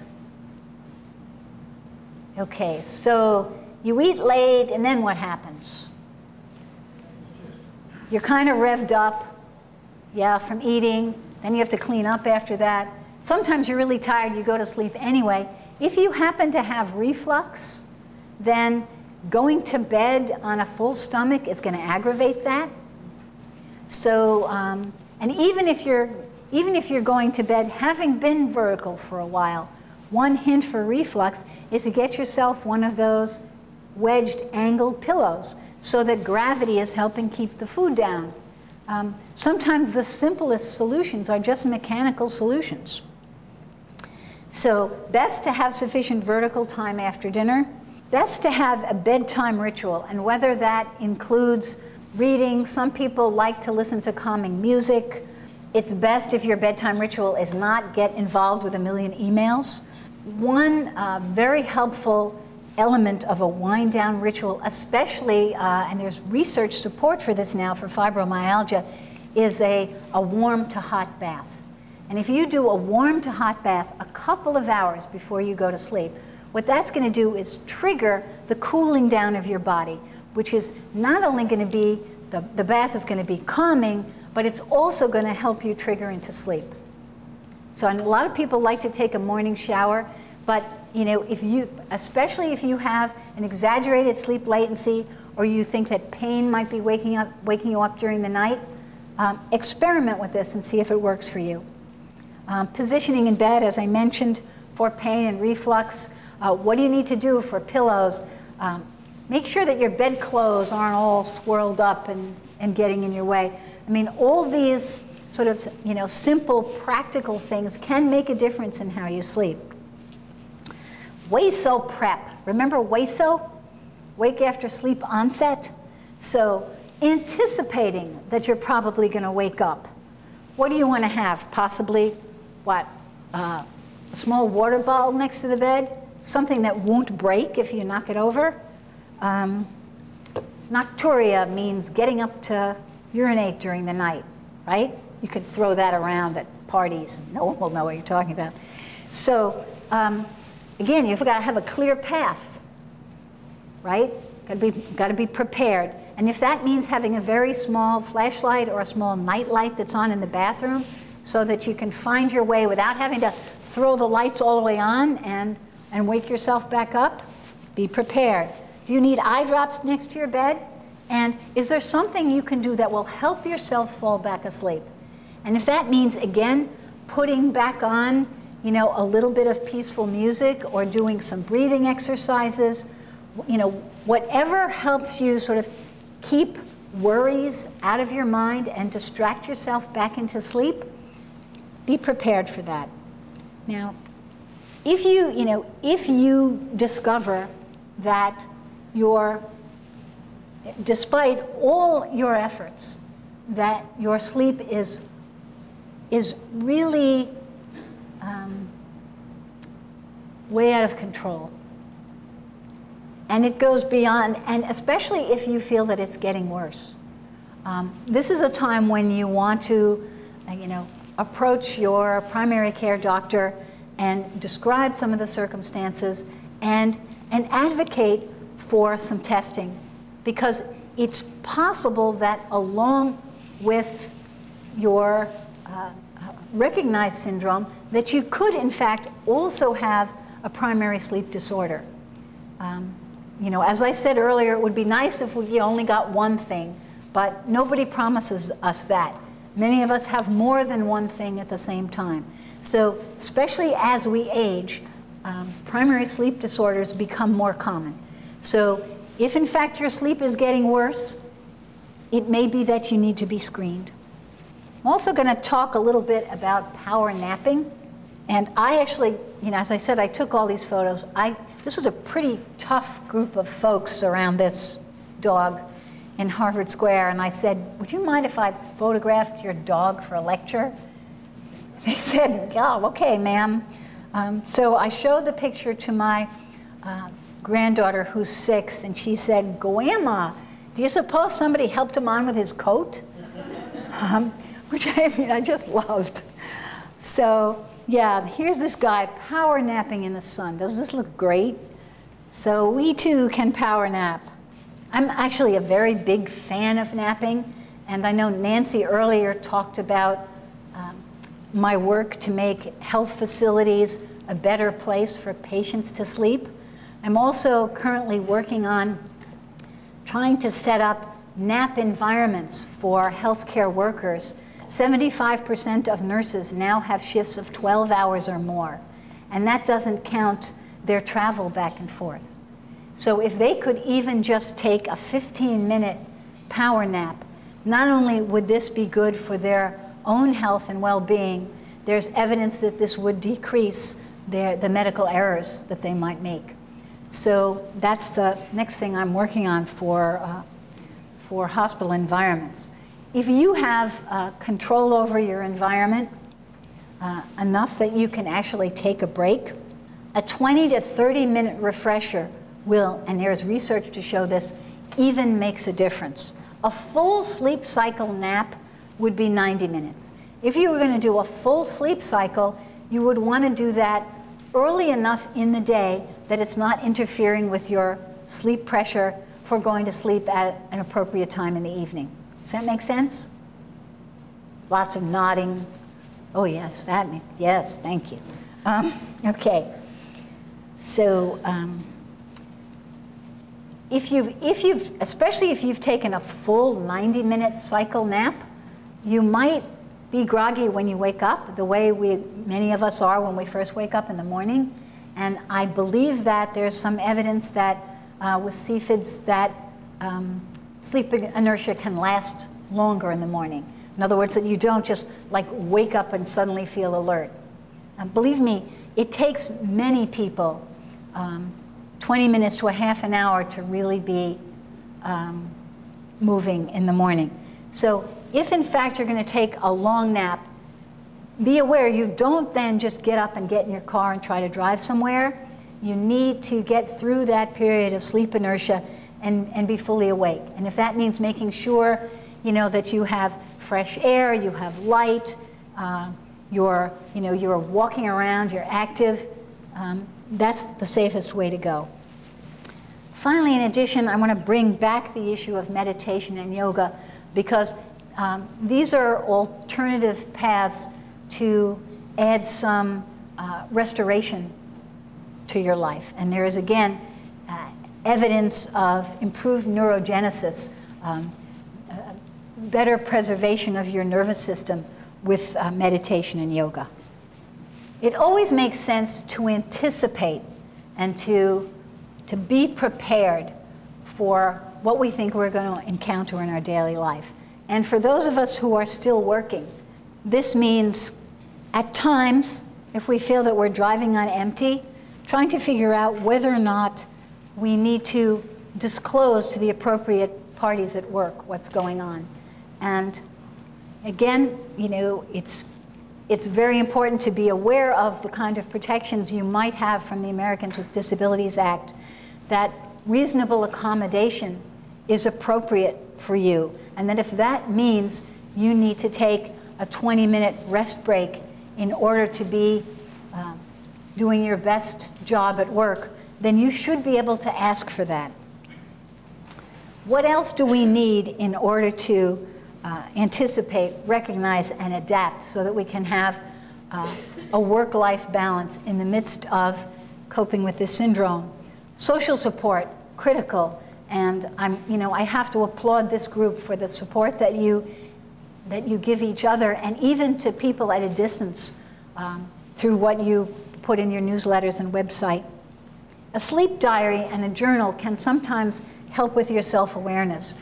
Okay, so you eat late, and then what happens? You're kind of revved up, yeah, from eating. Then you have to clean up after that. Sometimes you're really tired, you go to sleep anyway. If you happen to have reflux, then going to bed on a full stomach is going to aggravate that. So, and even if you're going to bed having been vertical for a while, one hint for reflux is to get yourself one of those wedged, angled pillows so that gravity is helping keep the food down. Sometimes the simplest solutions are just mechanical solutions. So best to have sufficient vertical time after dinner. Best to have a bedtime ritual, and whether that includes reading. Some people like to listen to calming music. It's best if your bedtime ritual is not get involved with a million emails. One very helpful element of a wind-down ritual, especially, and there's research support for this now for fibromyalgia, is a warm to hot bath. And if you do a warm to hot bath a couple of hours before you go to sleep, what that's going to do is trigger the cooling down of your body, which is not only going to be, the bath is going to be calming, but it's also going to help you trigger into sleep. So, and a lot of people like to take a morning shower, but you know, if you, especially if you have an exaggerated sleep latency, or you think that pain might be waking you up during the night, experiment with this and see if it works for you. Positioning in bed, as I mentioned, for pain and reflux. What do you need to do for pillows? Make sure that your bedclothes aren't all swirled up and getting in your way. I mean, all these sort of, you know, simple, practical things can make a difference in how you sleep. WASO prep. Remember WASO? Wake after sleep onset? So anticipating that you're probably going to wake up. What do you want to have? Possibly, what, a small water bottle next to the bed? Something that won't break if you knock it over? Nocturia means getting up to urinate during the night, right? You could throw that around at parties and no one will know what you're talking about. So again, you've got to have a clear path, right? Got to be prepared. And if that means having a very small flashlight or a small nightlight that's on in the bathroom so that you can find your way without having to throw the lights all the way on and wake yourself back up, be prepared. Do you need eye drops next to your bed? And is there something you can do that will help yourself fall back asleep? And if that means, again, putting back on, you know, a little bit of peaceful music or doing some breathing exercises, you know, whatever helps you sort of keep worries out of your mind and distract yourself back into sleep, be prepared for that. Now, if you discover that your despite all your efforts, that your sleep is really way out of control. And it goes beyond, and especially if you feel that it's getting worse. This is a time when you want to, you know, approach your primary care doctor and describe some of the circumstances and advocate for some testing. Because it's possible that along with your recognized syndrome, that you could, in fact, also have a primary sleep disorder. You know, as I said earlier, it would be nice if we only got one thing, but nobody promises us that. Many of us have more than one thing at the same time. So, especially as we age, primary sleep disorders become more common. So, if in fact your sleep is getting worse, it may be that you need to be screened. I'm also going to talk a little bit about power napping. And I actually, you know, as I said, I took all these photos. This was a pretty tough group of folks around this dog in Harvard Square. And I said, would you mind if I photographed your dog for a lecture? They said, oh, okay, ma'am. So I showed the picture to my granddaughter who's 6, and she said, Grandma, Do you suppose somebody helped him on with his coat? Which I mean, I just loved. So yeah, here's this guy power napping in the sun. Does this look great? So we too can power nap. I'm actually a very big fan of napping. And I know Nancy earlier talked about my work to make health facilities a better place for patients to sleep. I'm also currently working on trying to set up nap environments for healthcare workers. 75% of nurses now have shifts of 12 hours or more, and that doesn't count their travel back and forth. So if they could even just take a 15-minute power nap, not only would this be good for their own health and well-being, there's evidence that this would decrease the medical errors that they might make. So that's the next thing I'm working on for hospital environments. If you have control over your environment enough that you can actually take a break, a 20 to 30-minute refresher will, and there's research to show this, even makes a difference. A full sleep cycle nap would be 90 minutes. If you were going to do a full sleep cycle, you would want to do that early enough in the day that it's not interfering with your sleep pressure for going to sleep at an appropriate time in the evening. Does that make sense? Lots of nodding. Oh yes, that means, yes, thank you. Okay, so especially if you've taken a full 90-minute cycle nap, you might be groggy when you wake up, the way many of us are when we first wake up in the morning. And I believe that there's some evidence that with CFIDS that sleep inertia can last longer in the morning. In other words, that you don't just like wake up and suddenly feel alert. And believe me, it takes many people 20 minutes to a half an hour to really be moving in the morning. So if in fact you're going to take a long nap, be aware you don't then just get up and get in your car and try to drive somewhere. You need to get through that period of sleep inertia and be fully awake. And if that means making sure, you know, that you have fresh air, you have light, you're walking around, you're active, that's the safest way to go. Finally, in addition, I want to bring back the issue of meditation and yoga, because these are alternative paths to add some restoration to your life. And there is, again, evidence of improved neurogenesis, better preservation of your nervous system with meditation and yoga. It always makes sense to anticipate and to be prepared for what we think we're going to encounter in our daily life. And for those of us who are still working, this means at times, if we feel that we're driving on empty, trying to figure out whether or not we need to disclose to the appropriate parties at work what's going on. And again, you know, it's very important to be aware of the kind of protections you might have from the Americans with Disabilities Act, that reasonable accommodation is appropriate for you. And that if that means you need to take a 20-minute rest break in order to be doing your best job at work, then you should be able to ask for that. What else do we need in order to anticipate, recognize, and adapt so that we can have a work-life balance in the midst of coping with this syndrome? Social support, critical. And I have to applaud this group for the support that you give each other, and even to people at a distance through what you put in your newsletters and website. A sleep diary and a journal can sometimes help with your self-awareness.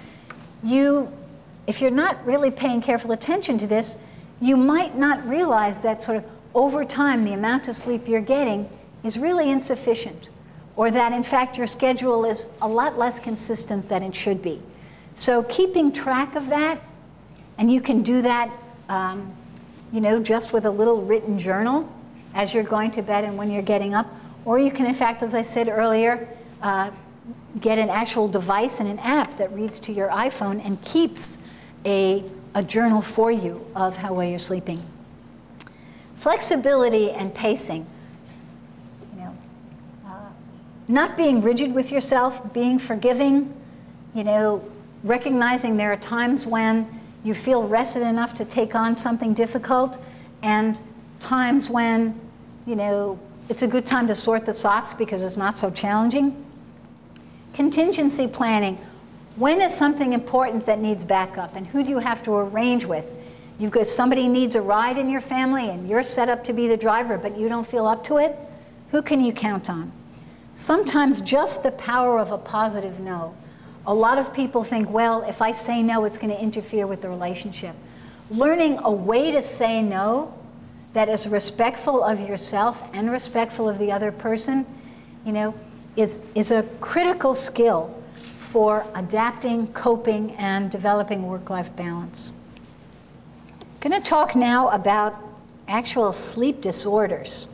If you're not really paying careful attention to this, you might not realize that sort of over time the amount of sleep you're getting is really insufficient, or that in fact your schedule is a lot less consistent than it should be. So keeping track of that, and you can do that just with a little written journal as you're going to bed and when you're getting up, or you can, in fact, as I said earlier, get an actual device and an app that reads to your iPhone and keeps a journal for you of how well you're sleeping. Flexibility and pacing. You know, not being rigid with yourself, being forgiving, you know, recognizing there are times when you feel rested enough to take on something difficult and times when, you know, it's a good time to sort the socks because it's not so challenging. Contingency planning. When is something important that needs backup and who do you have to arrange with? You've got somebody needs a ride in your family and you're set up to be the driver but you don't feel up to it. Who can you count on? Sometimes just the power of a positive no. A lot of people think, well, if I say no, it's going to interfere with the relationship. Learning a way to say no that is respectful of yourself and respectful of the other person, you know, is a critical skill for adapting, coping, and developing work-life balance. I'm going to talk now about actual sleep disorders.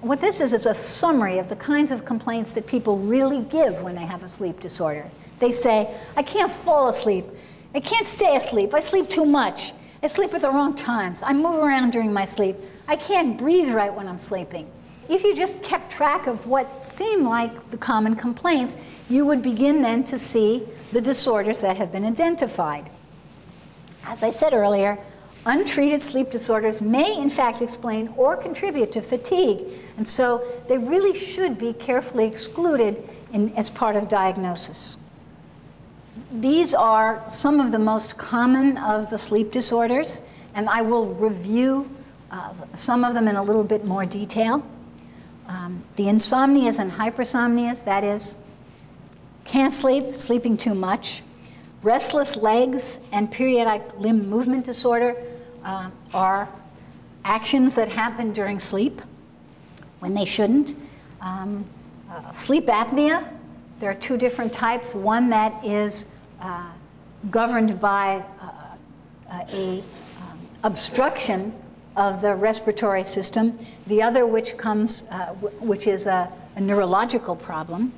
What this is a summary of the kinds of complaints that people really give when they have a sleep disorder. They say, I can't fall asleep. I can't stay asleep. I sleep too much. I sleep at the wrong times. I move around during my sleep. I can't breathe right when I'm sleeping. If you just kept track of what seem like the common complaints, you would begin then to see the disorders that have been identified. As I said earlier, untreated sleep disorders may in fact explain or contribute to fatigue, and so they really should be carefully excluded as part of diagnosis. These are some of the most common of the sleep disorders, and I will review some of them in a little bit more detail. The insomnias and hypersomnias, that is, can't sleep, sleeping too much. Restless legs and periodic limb movement disorder are actions that happen during sleep when they shouldn't. Sleep apnea, there are two different types. One that is governed by obstruction of the respiratory system, the other which comes, which is a neurological problem.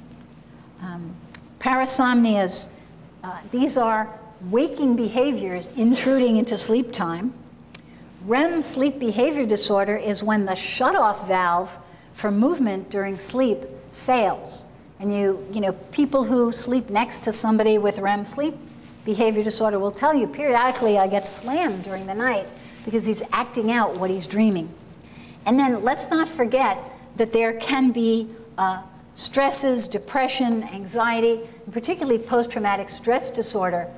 Parasomnias, these are waking behaviors intruding into sleep time. REM sleep behavior disorder is when the shutoff valve for movement during sleep fails. And you know, people who sleep next to somebody with REM sleep behavior disorder will tell you, periodically I get slammed during the night because he's acting out what he's dreaming. And then let's not forget that there can be stresses, depression, anxiety, and particularly post-traumatic stress disorder,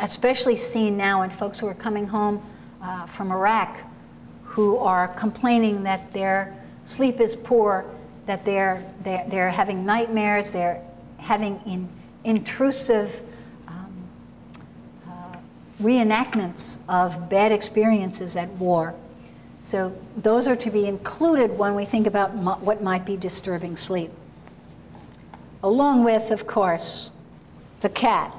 especially seen now in folks who are coming home from Iraq, who are complaining that their sleep is poor, that they're having nightmares, they're having intrusive reenactments of bad experiences at war. So those are to be included when we think about what might be disturbing sleep. Along with, of course, the cat.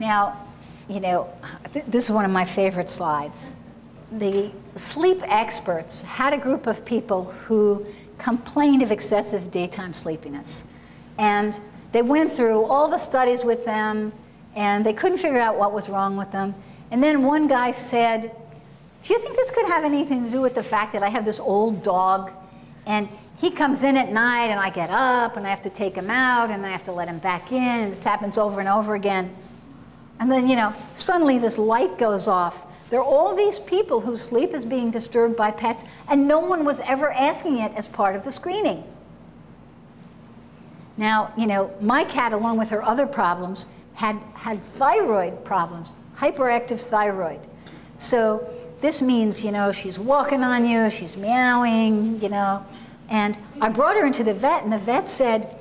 Now, you know, this is one of my favorite slides. The sleep experts had a group of people who complained of excessive daytime sleepiness. And they went through all the studies with them, and they couldn't figure out what was wrong with them. And then one guy said, do you think this could have anything to do with the fact that I have this old dog, and he comes in at night, and I get up, and I have to take him out, and I have to let him back in, and this happens over and over again. And then, you know, suddenly this light goes off. There are all these people whose sleep is being disturbed by pets, and no one was ever asking it as part of the screening. Now, you know, my cat, along with her other problems, had thyroid problems, hyperactive thyroid. So this means, you know, she's walking on you, she's meowing, you know. And I brought her into the vet, and the vet said,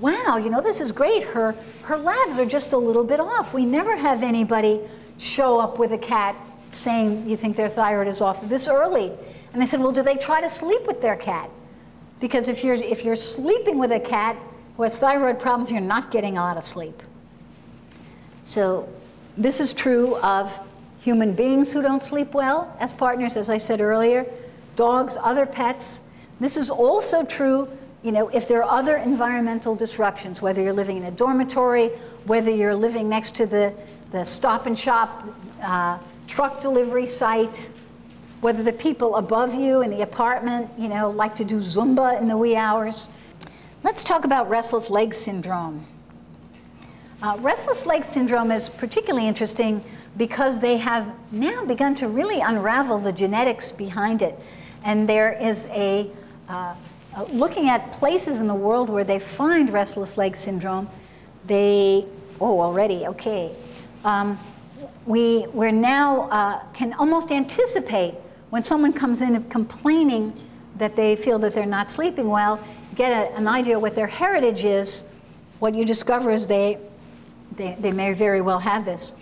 wow, you know, this is great. Her labs are just a little bit off. We never have anybody show up with a cat saying you think their thyroid is off this early. And I said, well, do they try to sleep with their cat? Because if you're sleeping with a cat who has thyroid problems, you're not getting a lot of sleep. So this is true of human beings who don't sleep well as partners, as I said earlier, dogs, other pets. This is also true you know, if there are other environmental disruptions, whether you're living in a dormitory, whether you're living next to the Stop and Shop truck delivery site, whether the people above you in the apartment, you know, like to do Zumba in the wee hours. Let's talk about restless leg syndrome. Restless leg syndrome is particularly interesting because they have now begun to really unravel the genetics behind it. And there is a, looking at places in the world where they find restless leg syndrome, they, we're now can almost anticipate when someone comes in complaining that they feel that they're not sleeping well, get an idea what their heritage is. What you discover is they may very well have this.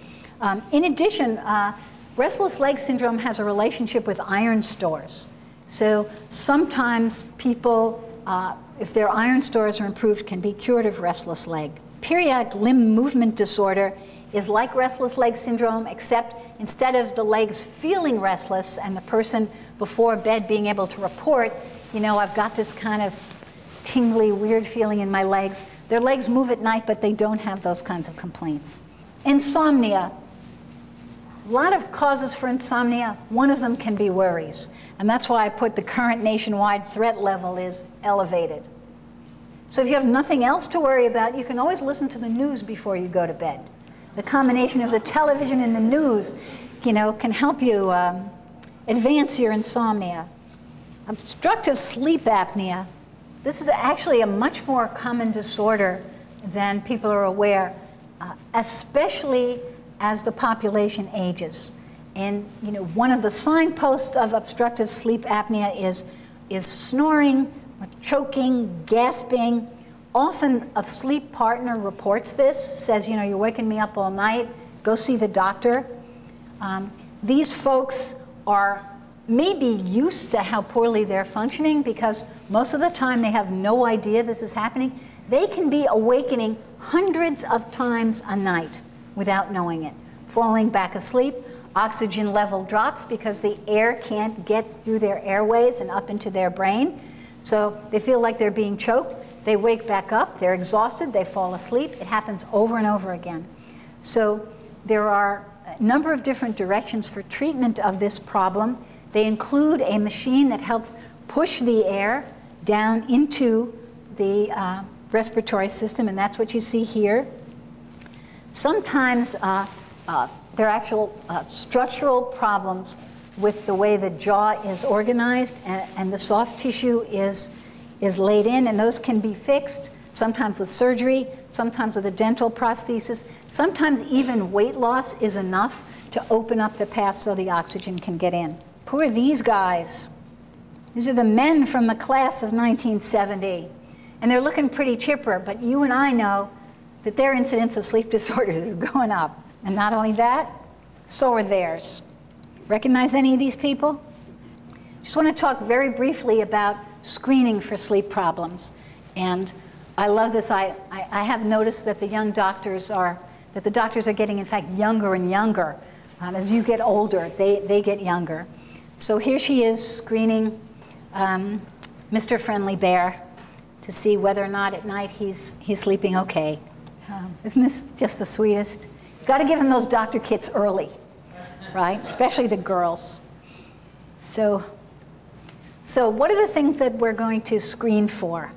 In addition, restless leg syndrome has a relationship with iron stores. So sometimes people, if their iron stores are improved, can be cured of restless leg. Periodic limb movement disorder is like restless leg syndrome, except instead of the legs feeling restless and the person before bed being able to report, you know, I've got this kind of tingly, weird feeling in my legs. Their legs move at night, but they don't have those kinds of complaints. Insomnia. A lot of causes for insomnia. One of them can be worries. And that's why I put the current nationwide threat level is elevated. So if you have nothing else to worry about, you can always listen to the news before you go to bed. The combination of the television and the news, you know, can help you advance your insomnia. Obstructive sleep apnea. This is actually a much more common disorder than people are aware, especially as the population ages. And you know, one of the signposts of obstructive sleep apnea is snoring, choking, gasping. Often a sleep partner reports this, says, you know, you're waking me up all night, go see the doctor. These folks are maybe used to how poorly they're functioning because most of the time they have no idea this is happening. They can be awakening hundreds of times a night without knowing it, falling back asleep. Oxygen level drops because the air can't get through their airways and up into their brain. So they feel like they're being choked. They wake back up. They're exhausted. They fall asleep. It happens over and over again. So there are a number of different directions for treatment of this problem. They include a machine that helps push the air down into the respiratory system, and that's what you see here. Sometimes there are actual structural problems with the way the jaw is organized and the soft tissue is laid in, and those can be fixed, sometimes with surgery, sometimes with a dental prosthesis. Sometimes even weight loss is enough to open up the path so the oxygen can get in. Who are these guys? These are the men from the class of 1970, and they're looking pretty chipper, but you and I know that their incidence of sleep disorders is going up. And not only that, so are theirs. Recognize any of these people? Just want to talk very briefly about screening for sleep problems. And I love this. I have noticed that the doctors are getting, in fact, younger and younger. As you get older, they get younger. So here she is screening Mr. Friendly Bear to see whether or not at night he's sleeping okay. Isn't this just the sweetest? Got to give them those doctor kits early, right? Especially the girls. So what are the things that we're going to screen for?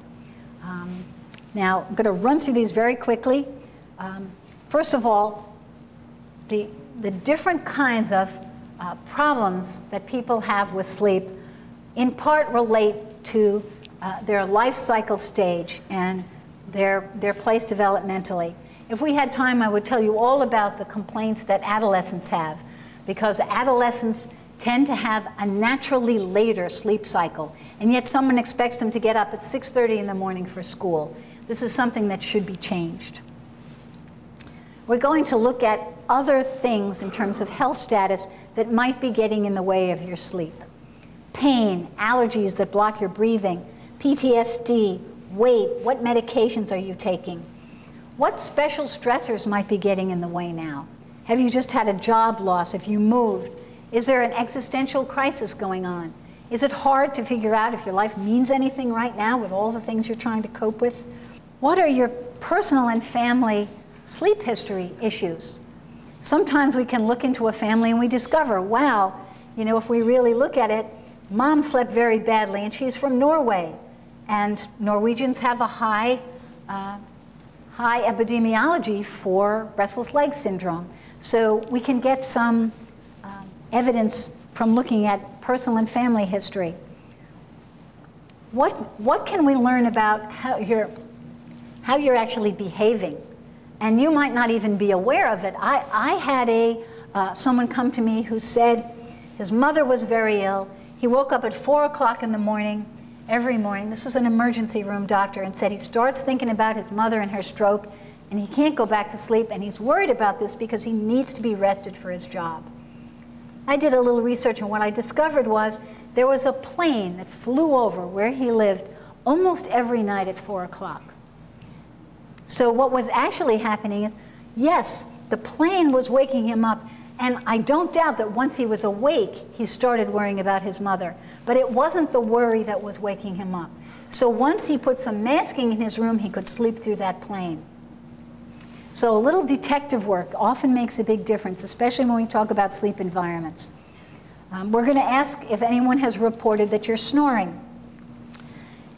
Now, I'm going to run through these very quickly. First of all, the different kinds of problems that people have with sleep in part relate to their life cycle stage and their place developmentally. If we had time, I would tell you all about the complaints that adolescents have, because adolescents tend to have a naturally later sleep cycle, and yet someone expects them to get up at 6:30 in the morning for school. This is something that should be changed. We're going to look at other things in terms of health status that might be getting in the way of your sleep. Pain, allergies that block your breathing, PTSD, weight, what medications are you taking? What special stressors might be getting in the way now? Have you just had a job loss? Have you moved? Is there an existential crisis going on? Is it hard to figure out if your life means anything right now with all the things you're trying to cope with? What are your personal and family sleep history issues? Sometimes we can look into a family and we discover, wow, you know, if we really look at it, mom slept very badly and she's from Norway. And Norwegians have a high epidemiology for restless leg syndrome. So we can get some evidence from looking at personal and family history. What can we learn about how you're actually behaving? And you might not even be aware of it. I had someone come to me who said his mother was very ill. He woke up at 4 o'clock in the morning, every morning. This was an emergency room doctor, and said he starts thinking about his mother and her stroke, and he can't go back to sleep, and he's worried about this because he needs to be rested for his job. I did a little research, and what I discovered was there was a plane that flew over where he lived almost every night at 4 o'clock. So what was actually happening is, yes, the plane was waking him up, and I don't doubt that once he was awake, he started worrying about his mother. But it wasn't the worry that was waking him up. So once he put some masking in his room, he could sleep through that plane. So a little detective work often makes a big difference, especially when we talk about sleep environments. We're going to ask if anyone has reported that you're snoring.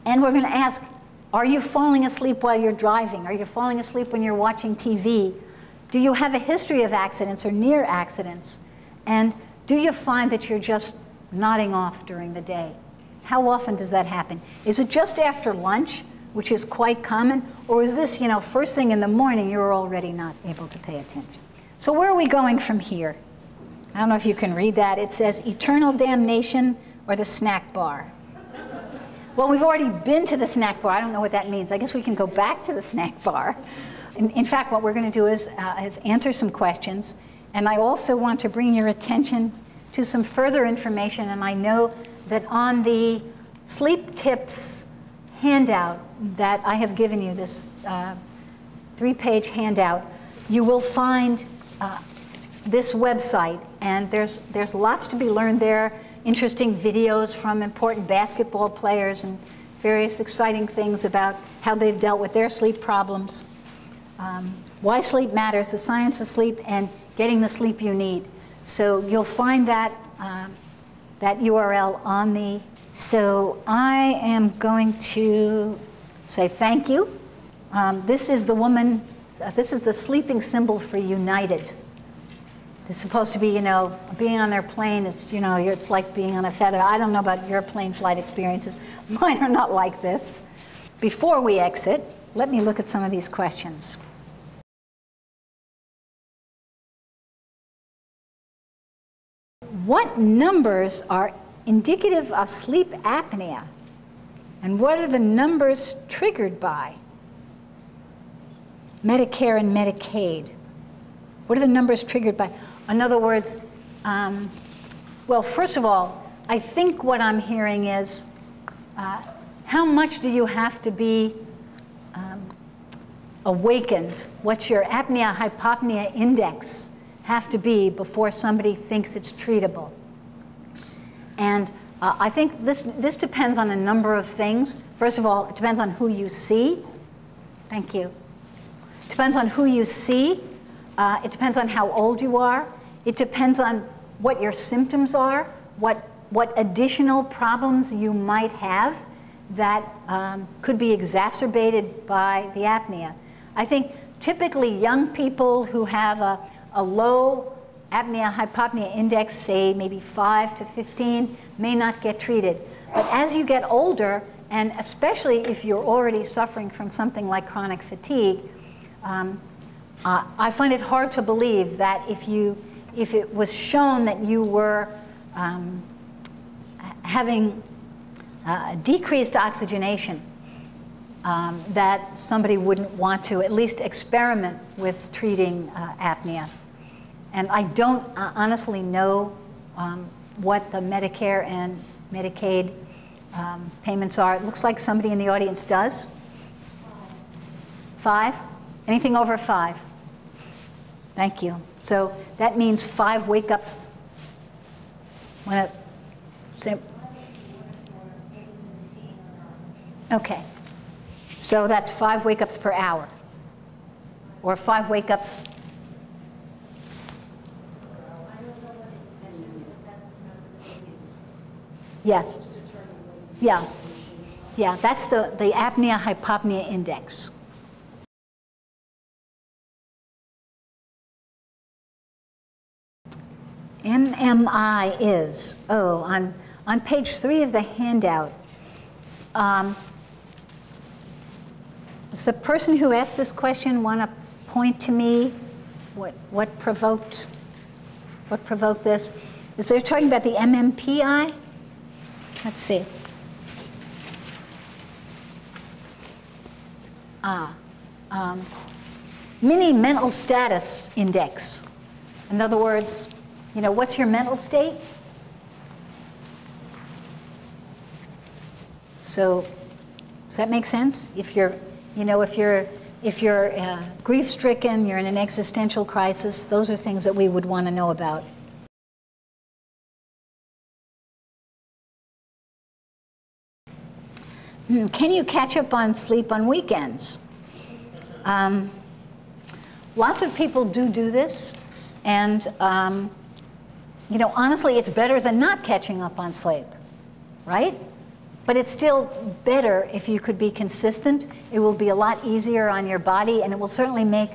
And we're going to ask, are you falling asleep while you're driving? Are you falling asleep when you're watching TV? Do you have a history of accidents or near accidents? And do you find that you're just nodding off during the day? How often does that happen? Is it just after lunch, which is quite common? Or is this, you know, first thing in the morning, you're already not able to pay attention? So where are we going from here? I don't know if you can read that. It says, eternal damnation or the snack bar. Well, we've already been to the snack bar. I don't know what that means. I guess we can go back to the snack bar. In fact, what we're going to do is answer some questions. And I also want to bring your attention to some further information. And I know that on the sleep tips handout that I have given you, this 3-page handout, you will find this website. And there's lots to be learned there. Interesting videos from important basketball players and various exciting things about how they've dealt with their sleep problems. Why Sleep Matters, the Science of Sleep, and Getting the Sleep You Need. So you'll find that, that URL on the... So I am going to say thank you. This is the woman, this is the sleeping symbol for United. It's supposed to be, you know, being on their plane is, you know, it's like being on a feather. I don't know about your plane flight experiences. Mine are not like this. Before we exit, let me look at some of these questions. What numbers are indicative of sleep apnea? And what are the numbers triggered by? Medicare and Medicaid. What are the numbers triggered by? In other words, well, first of all, I think what I'm hearing is how much do you have to be awakened? What's your apnea-hypopnea index have to be before somebody thinks it's treatable? And I think this depends on a number of things. First of all, it depends on who you see. Thank you. It depends on who you see. It depends on how old you are. It depends on what your symptoms are, what additional problems you might have that could be exacerbated by the apnea. I think typically young people who have a low apnea-hypopnea index, say maybe 5 to 15, may not get treated. But as you get older, and especially if you're already suffering from something like chronic fatigue, I find it hard to believe that if it was shown that you were having decreased oxygenation, that somebody wouldn't want to at least experiment with treating apnea. And I don't honestly know what the Medicare and Medicaid payments are. It looks like somebody in the audience does. 5? Anything over 5? Thank you. So that means 5 wake-ups. Okay. So that's 5 wake-ups per hour, or 5 wake-ups. Yes. Yeah. Yeah, that's the apnea-hypopnea index. MMI is, on page 3 of the handout, does the person who asked this question want to point to me what provoked this? Is they're talking about the MMPI? Let's see. Mini mental status index. In other words, you know, what's your mental state? So, does that make sense? If you're, you know, if you're grief-stricken, you're in an existential crisis, those are things that we would want to know about. Can you catch up on sleep on weekends? Lots of people do this, and you know, honestly, it's better than not catching up on sleep, right? But it's still better if you could be consistent. It will be a lot easier on your body, and it will certainly make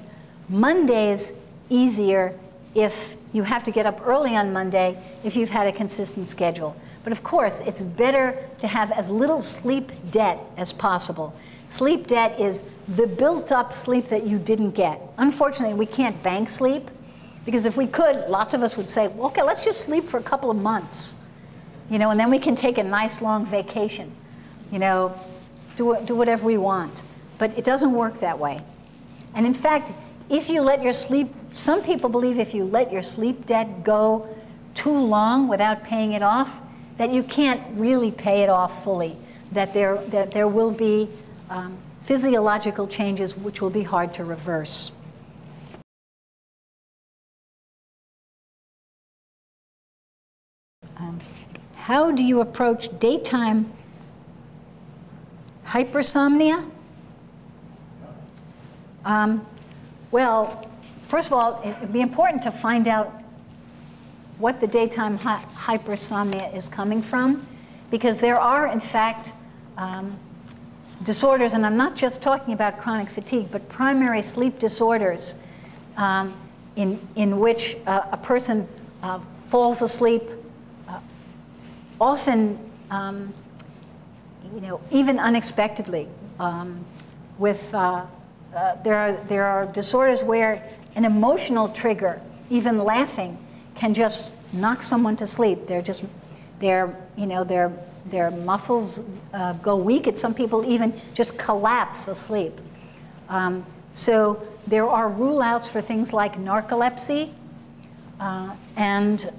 Mondays easier if you have to get up early on Monday if you've had a consistent schedule. But of course, it's better to have as little sleep debt as possible. Sleep debt is the built-up sleep that you didn't get. Unfortunately, we can't bank sleep, because if we could, lots of us would say, well, okay, let's just sleep for a couple of months, you know, and then we can take a nice long vacation, you know, do whatever we want. But it doesn't work that way. And in fact, if you let your sleep, some people believe if you let your sleep debt go too long without paying it off, that you can't really pay it off fully, that there will be physiological changes which will be hard to reverse. How do you approach daytime hypersomnia? Well, first of all, it would be important to find out what the daytime hypersomnia is coming from, because there are, in fact, disorders, and I'm not just talking about chronic fatigue, but primary sleep disorders in which a person falls asleep, often, you know, even unexpectedly. There are disorders where an emotional trigger, even laughing, can just knock someone to sleep. Their muscles go weak, and some people even just collapse asleep. So there are rule-outs for things like narcolepsy and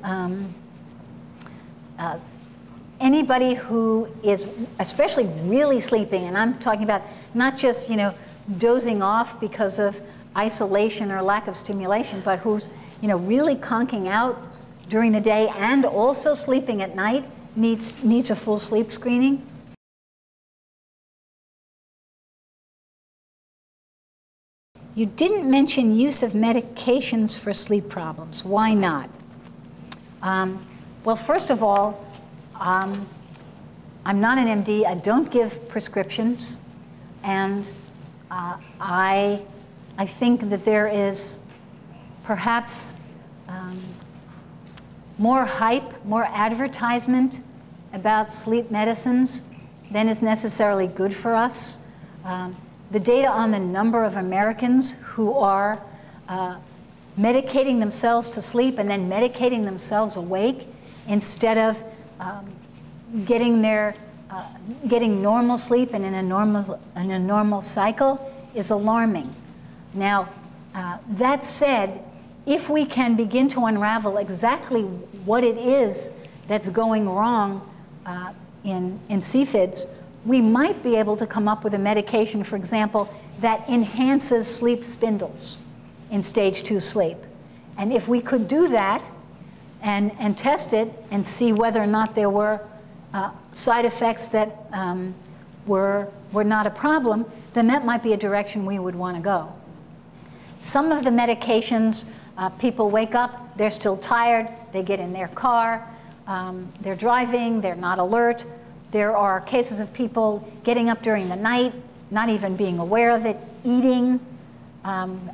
anybody who is especially really sleeping, and I'm talking about not just, you know, dozing off because of isolation or lack of stimulation, but who's, you know, really conking out during the day and also sleeping at night needs a full sleep screening. You didn't mention use of medications for sleep problems. Why not? Well, first of all, I'm not an MD. I don't give prescriptions, and I think that there is perhaps more hype, more advertisement about sleep medicines than is necessarily good for us. The data on the number of Americans who are medicating themselves to sleep and then medicating themselves awake instead of getting normal sleep and in a normal cycle is alarming. Now, that said, if we can begin to unravel exactly what it is that's going wrong in CFIDS, we might be able to come up with a medication, for example, that enhances sleep spindles in stage 2 sleep. And if we could do that and test it and see whether or not there were side effects that were not a problem, then that might be a direction we would want to go. Some of the medications, people wake up, they're still tired, they get in their car, they're driving, they're not alert. There are cases of people getting up during the night, not even being aware of it, eating,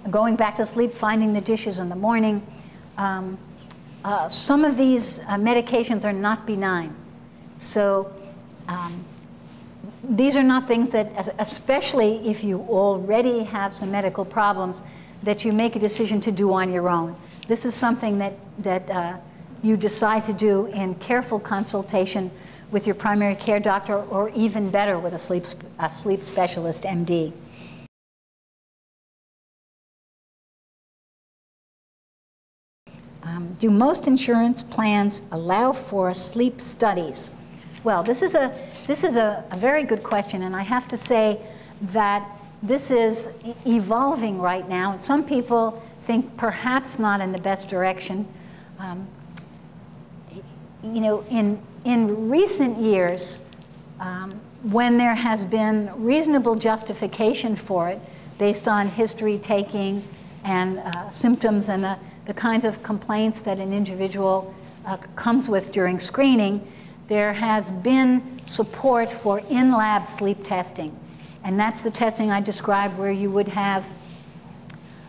going back to sleep, finding the dishes in the morning. Some of these medications are not benign. So these are not things that, especially if you already have some medical problems, that you make a decision to do on your own. This is something that you decide to do in careful consultation with your primary care doctor, or even better, with a sleep specialist, MD. Do most insurance plans allow for sleep studies? Well, this is a very good question, and I have to say that this is evolving right now, and some people think perhaps not in the best direction. You know, in recent years, when there has been reasonable justification for it, based on history taking and symptoms and the kinds of complaints that an individual comes with during screening, there has been support for in-lab sleep testing. And that's the testing I described, where you would have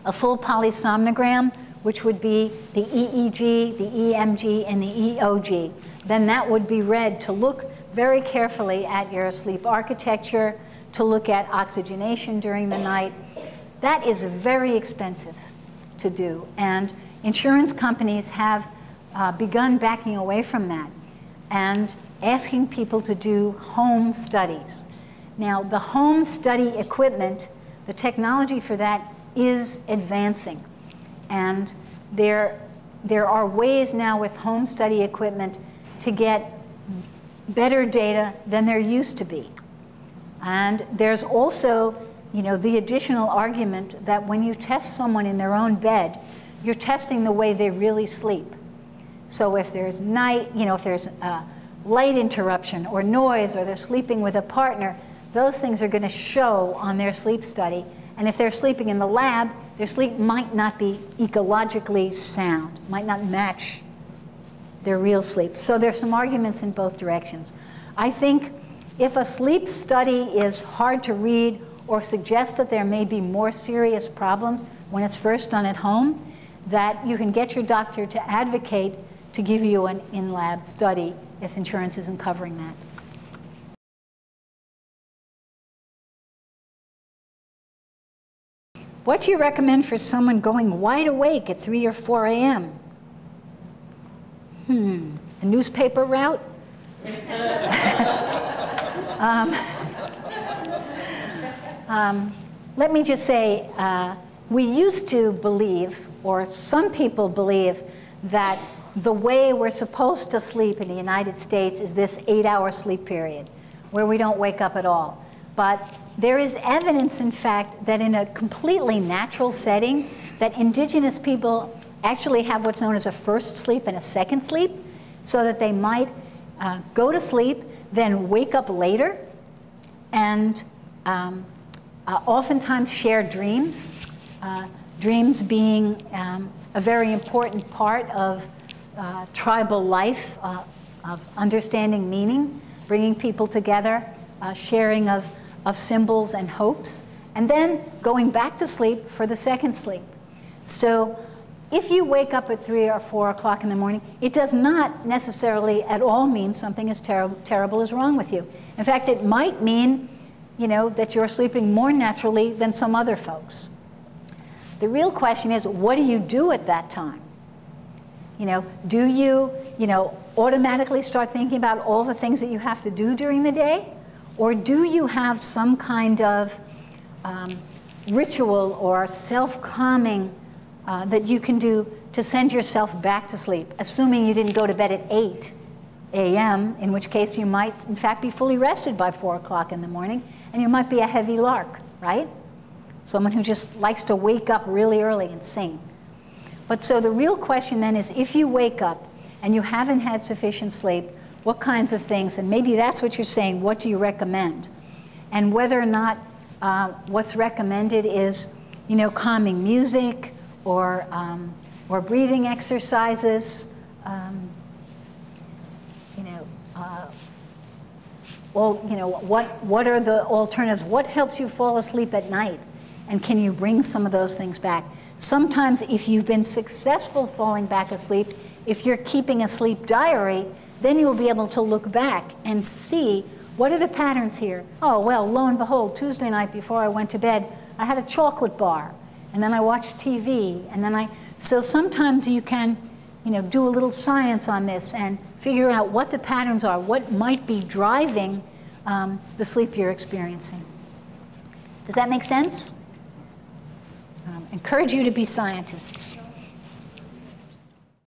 a full polysomnogram, which would be the EEG, the EMG, and the EOG. Then that would be read to look very carefully at your sleep architecture, to look at oxygenation during the night. That is very expensive to do, and insurance companies have begun backing away from that and asking people to do home studies. Now, the home study equipment, the technology for that is advancing, and there are ways now with home study equipment to get better data than there used to be. And there's also, you know, the additional argument that when you test someone in their own bed, you're testing the way they really sleep. So if there's night, you know, if there's light interruption or noise, or they're sleeping with a partner, those things are going to show on their sleep study. And if they're sleeping in the lab, their sleep might not be ecologically sound, might not match their real sleep. So there's some arguments in both directions. I think if a sleep study is hard to read or suggests that there may be more serious problems when it's first done at home, that you can get your doctor to advocate to give you an in-lab study if insurance isn't covering that. What do you recommend for someone going wide awake at 3 or 4 a.m.? A newspaper route? Let me just say, we used to believe, or some people believe, that the way we're supposed to sleep in the United States is this 8-hour sleep period, where we don't wake up at all. But there is evidence, in fact, that in a completely natural setting, that indigenous people actually have what's known as a first sleep and a second sleep, so that they might go to sleep, then wake up later, and oftentimes share dreams, dreams being a very important part of tribal life, of understanding meaning, bringing people together, sharing of symbols and hopes, and then going back to sleep for the second sleep. So, if you wake up at 3 or 4 o'clock in the morning, it does not necessarily at all mean something as terrible is wrong with you. In fact, it might mean, you know, that you're sleeping more naturally than some other folks. The real question is, what do you do at that time? You know, do you, you know, automatically start thinking about all the things that you have to do during the day? Or do you have some kind of ritual or self-calming that you can do to send yourself back to sleep, assuming you didn't go to bed at 8 a.m., in which case you might, in fact, be fully rested by 4 o'clock in the morning, and you might be a heavy lark, right? Someone who just likes to wake up really early and sing. But so the real question then is, if you wake up and you haven't had sufficient sleep, what kinds of things, and maybe that's what you're saying, what do you recommend? and whether or not what's recommended is, you know, calming music or breathing exercises, you know, well, you know, what are the alternatives? What helps you fall asleep at night? And can you bring some of those things back? Sometimes if you've been successful falling back asleep, if you're keeping a sleep diary, then you'll be able to look back and see what are the patterns here. Oh, well, lo and behold, Tuesday night before I went to bed, I had a chocolate bar, and then I watched TV, and then I... So sometimes you can, you know, do a little science on this and figure out what the patterns are, what might be driving the sleep you're experiencing. Does that make sense? Encourage you to be scientists.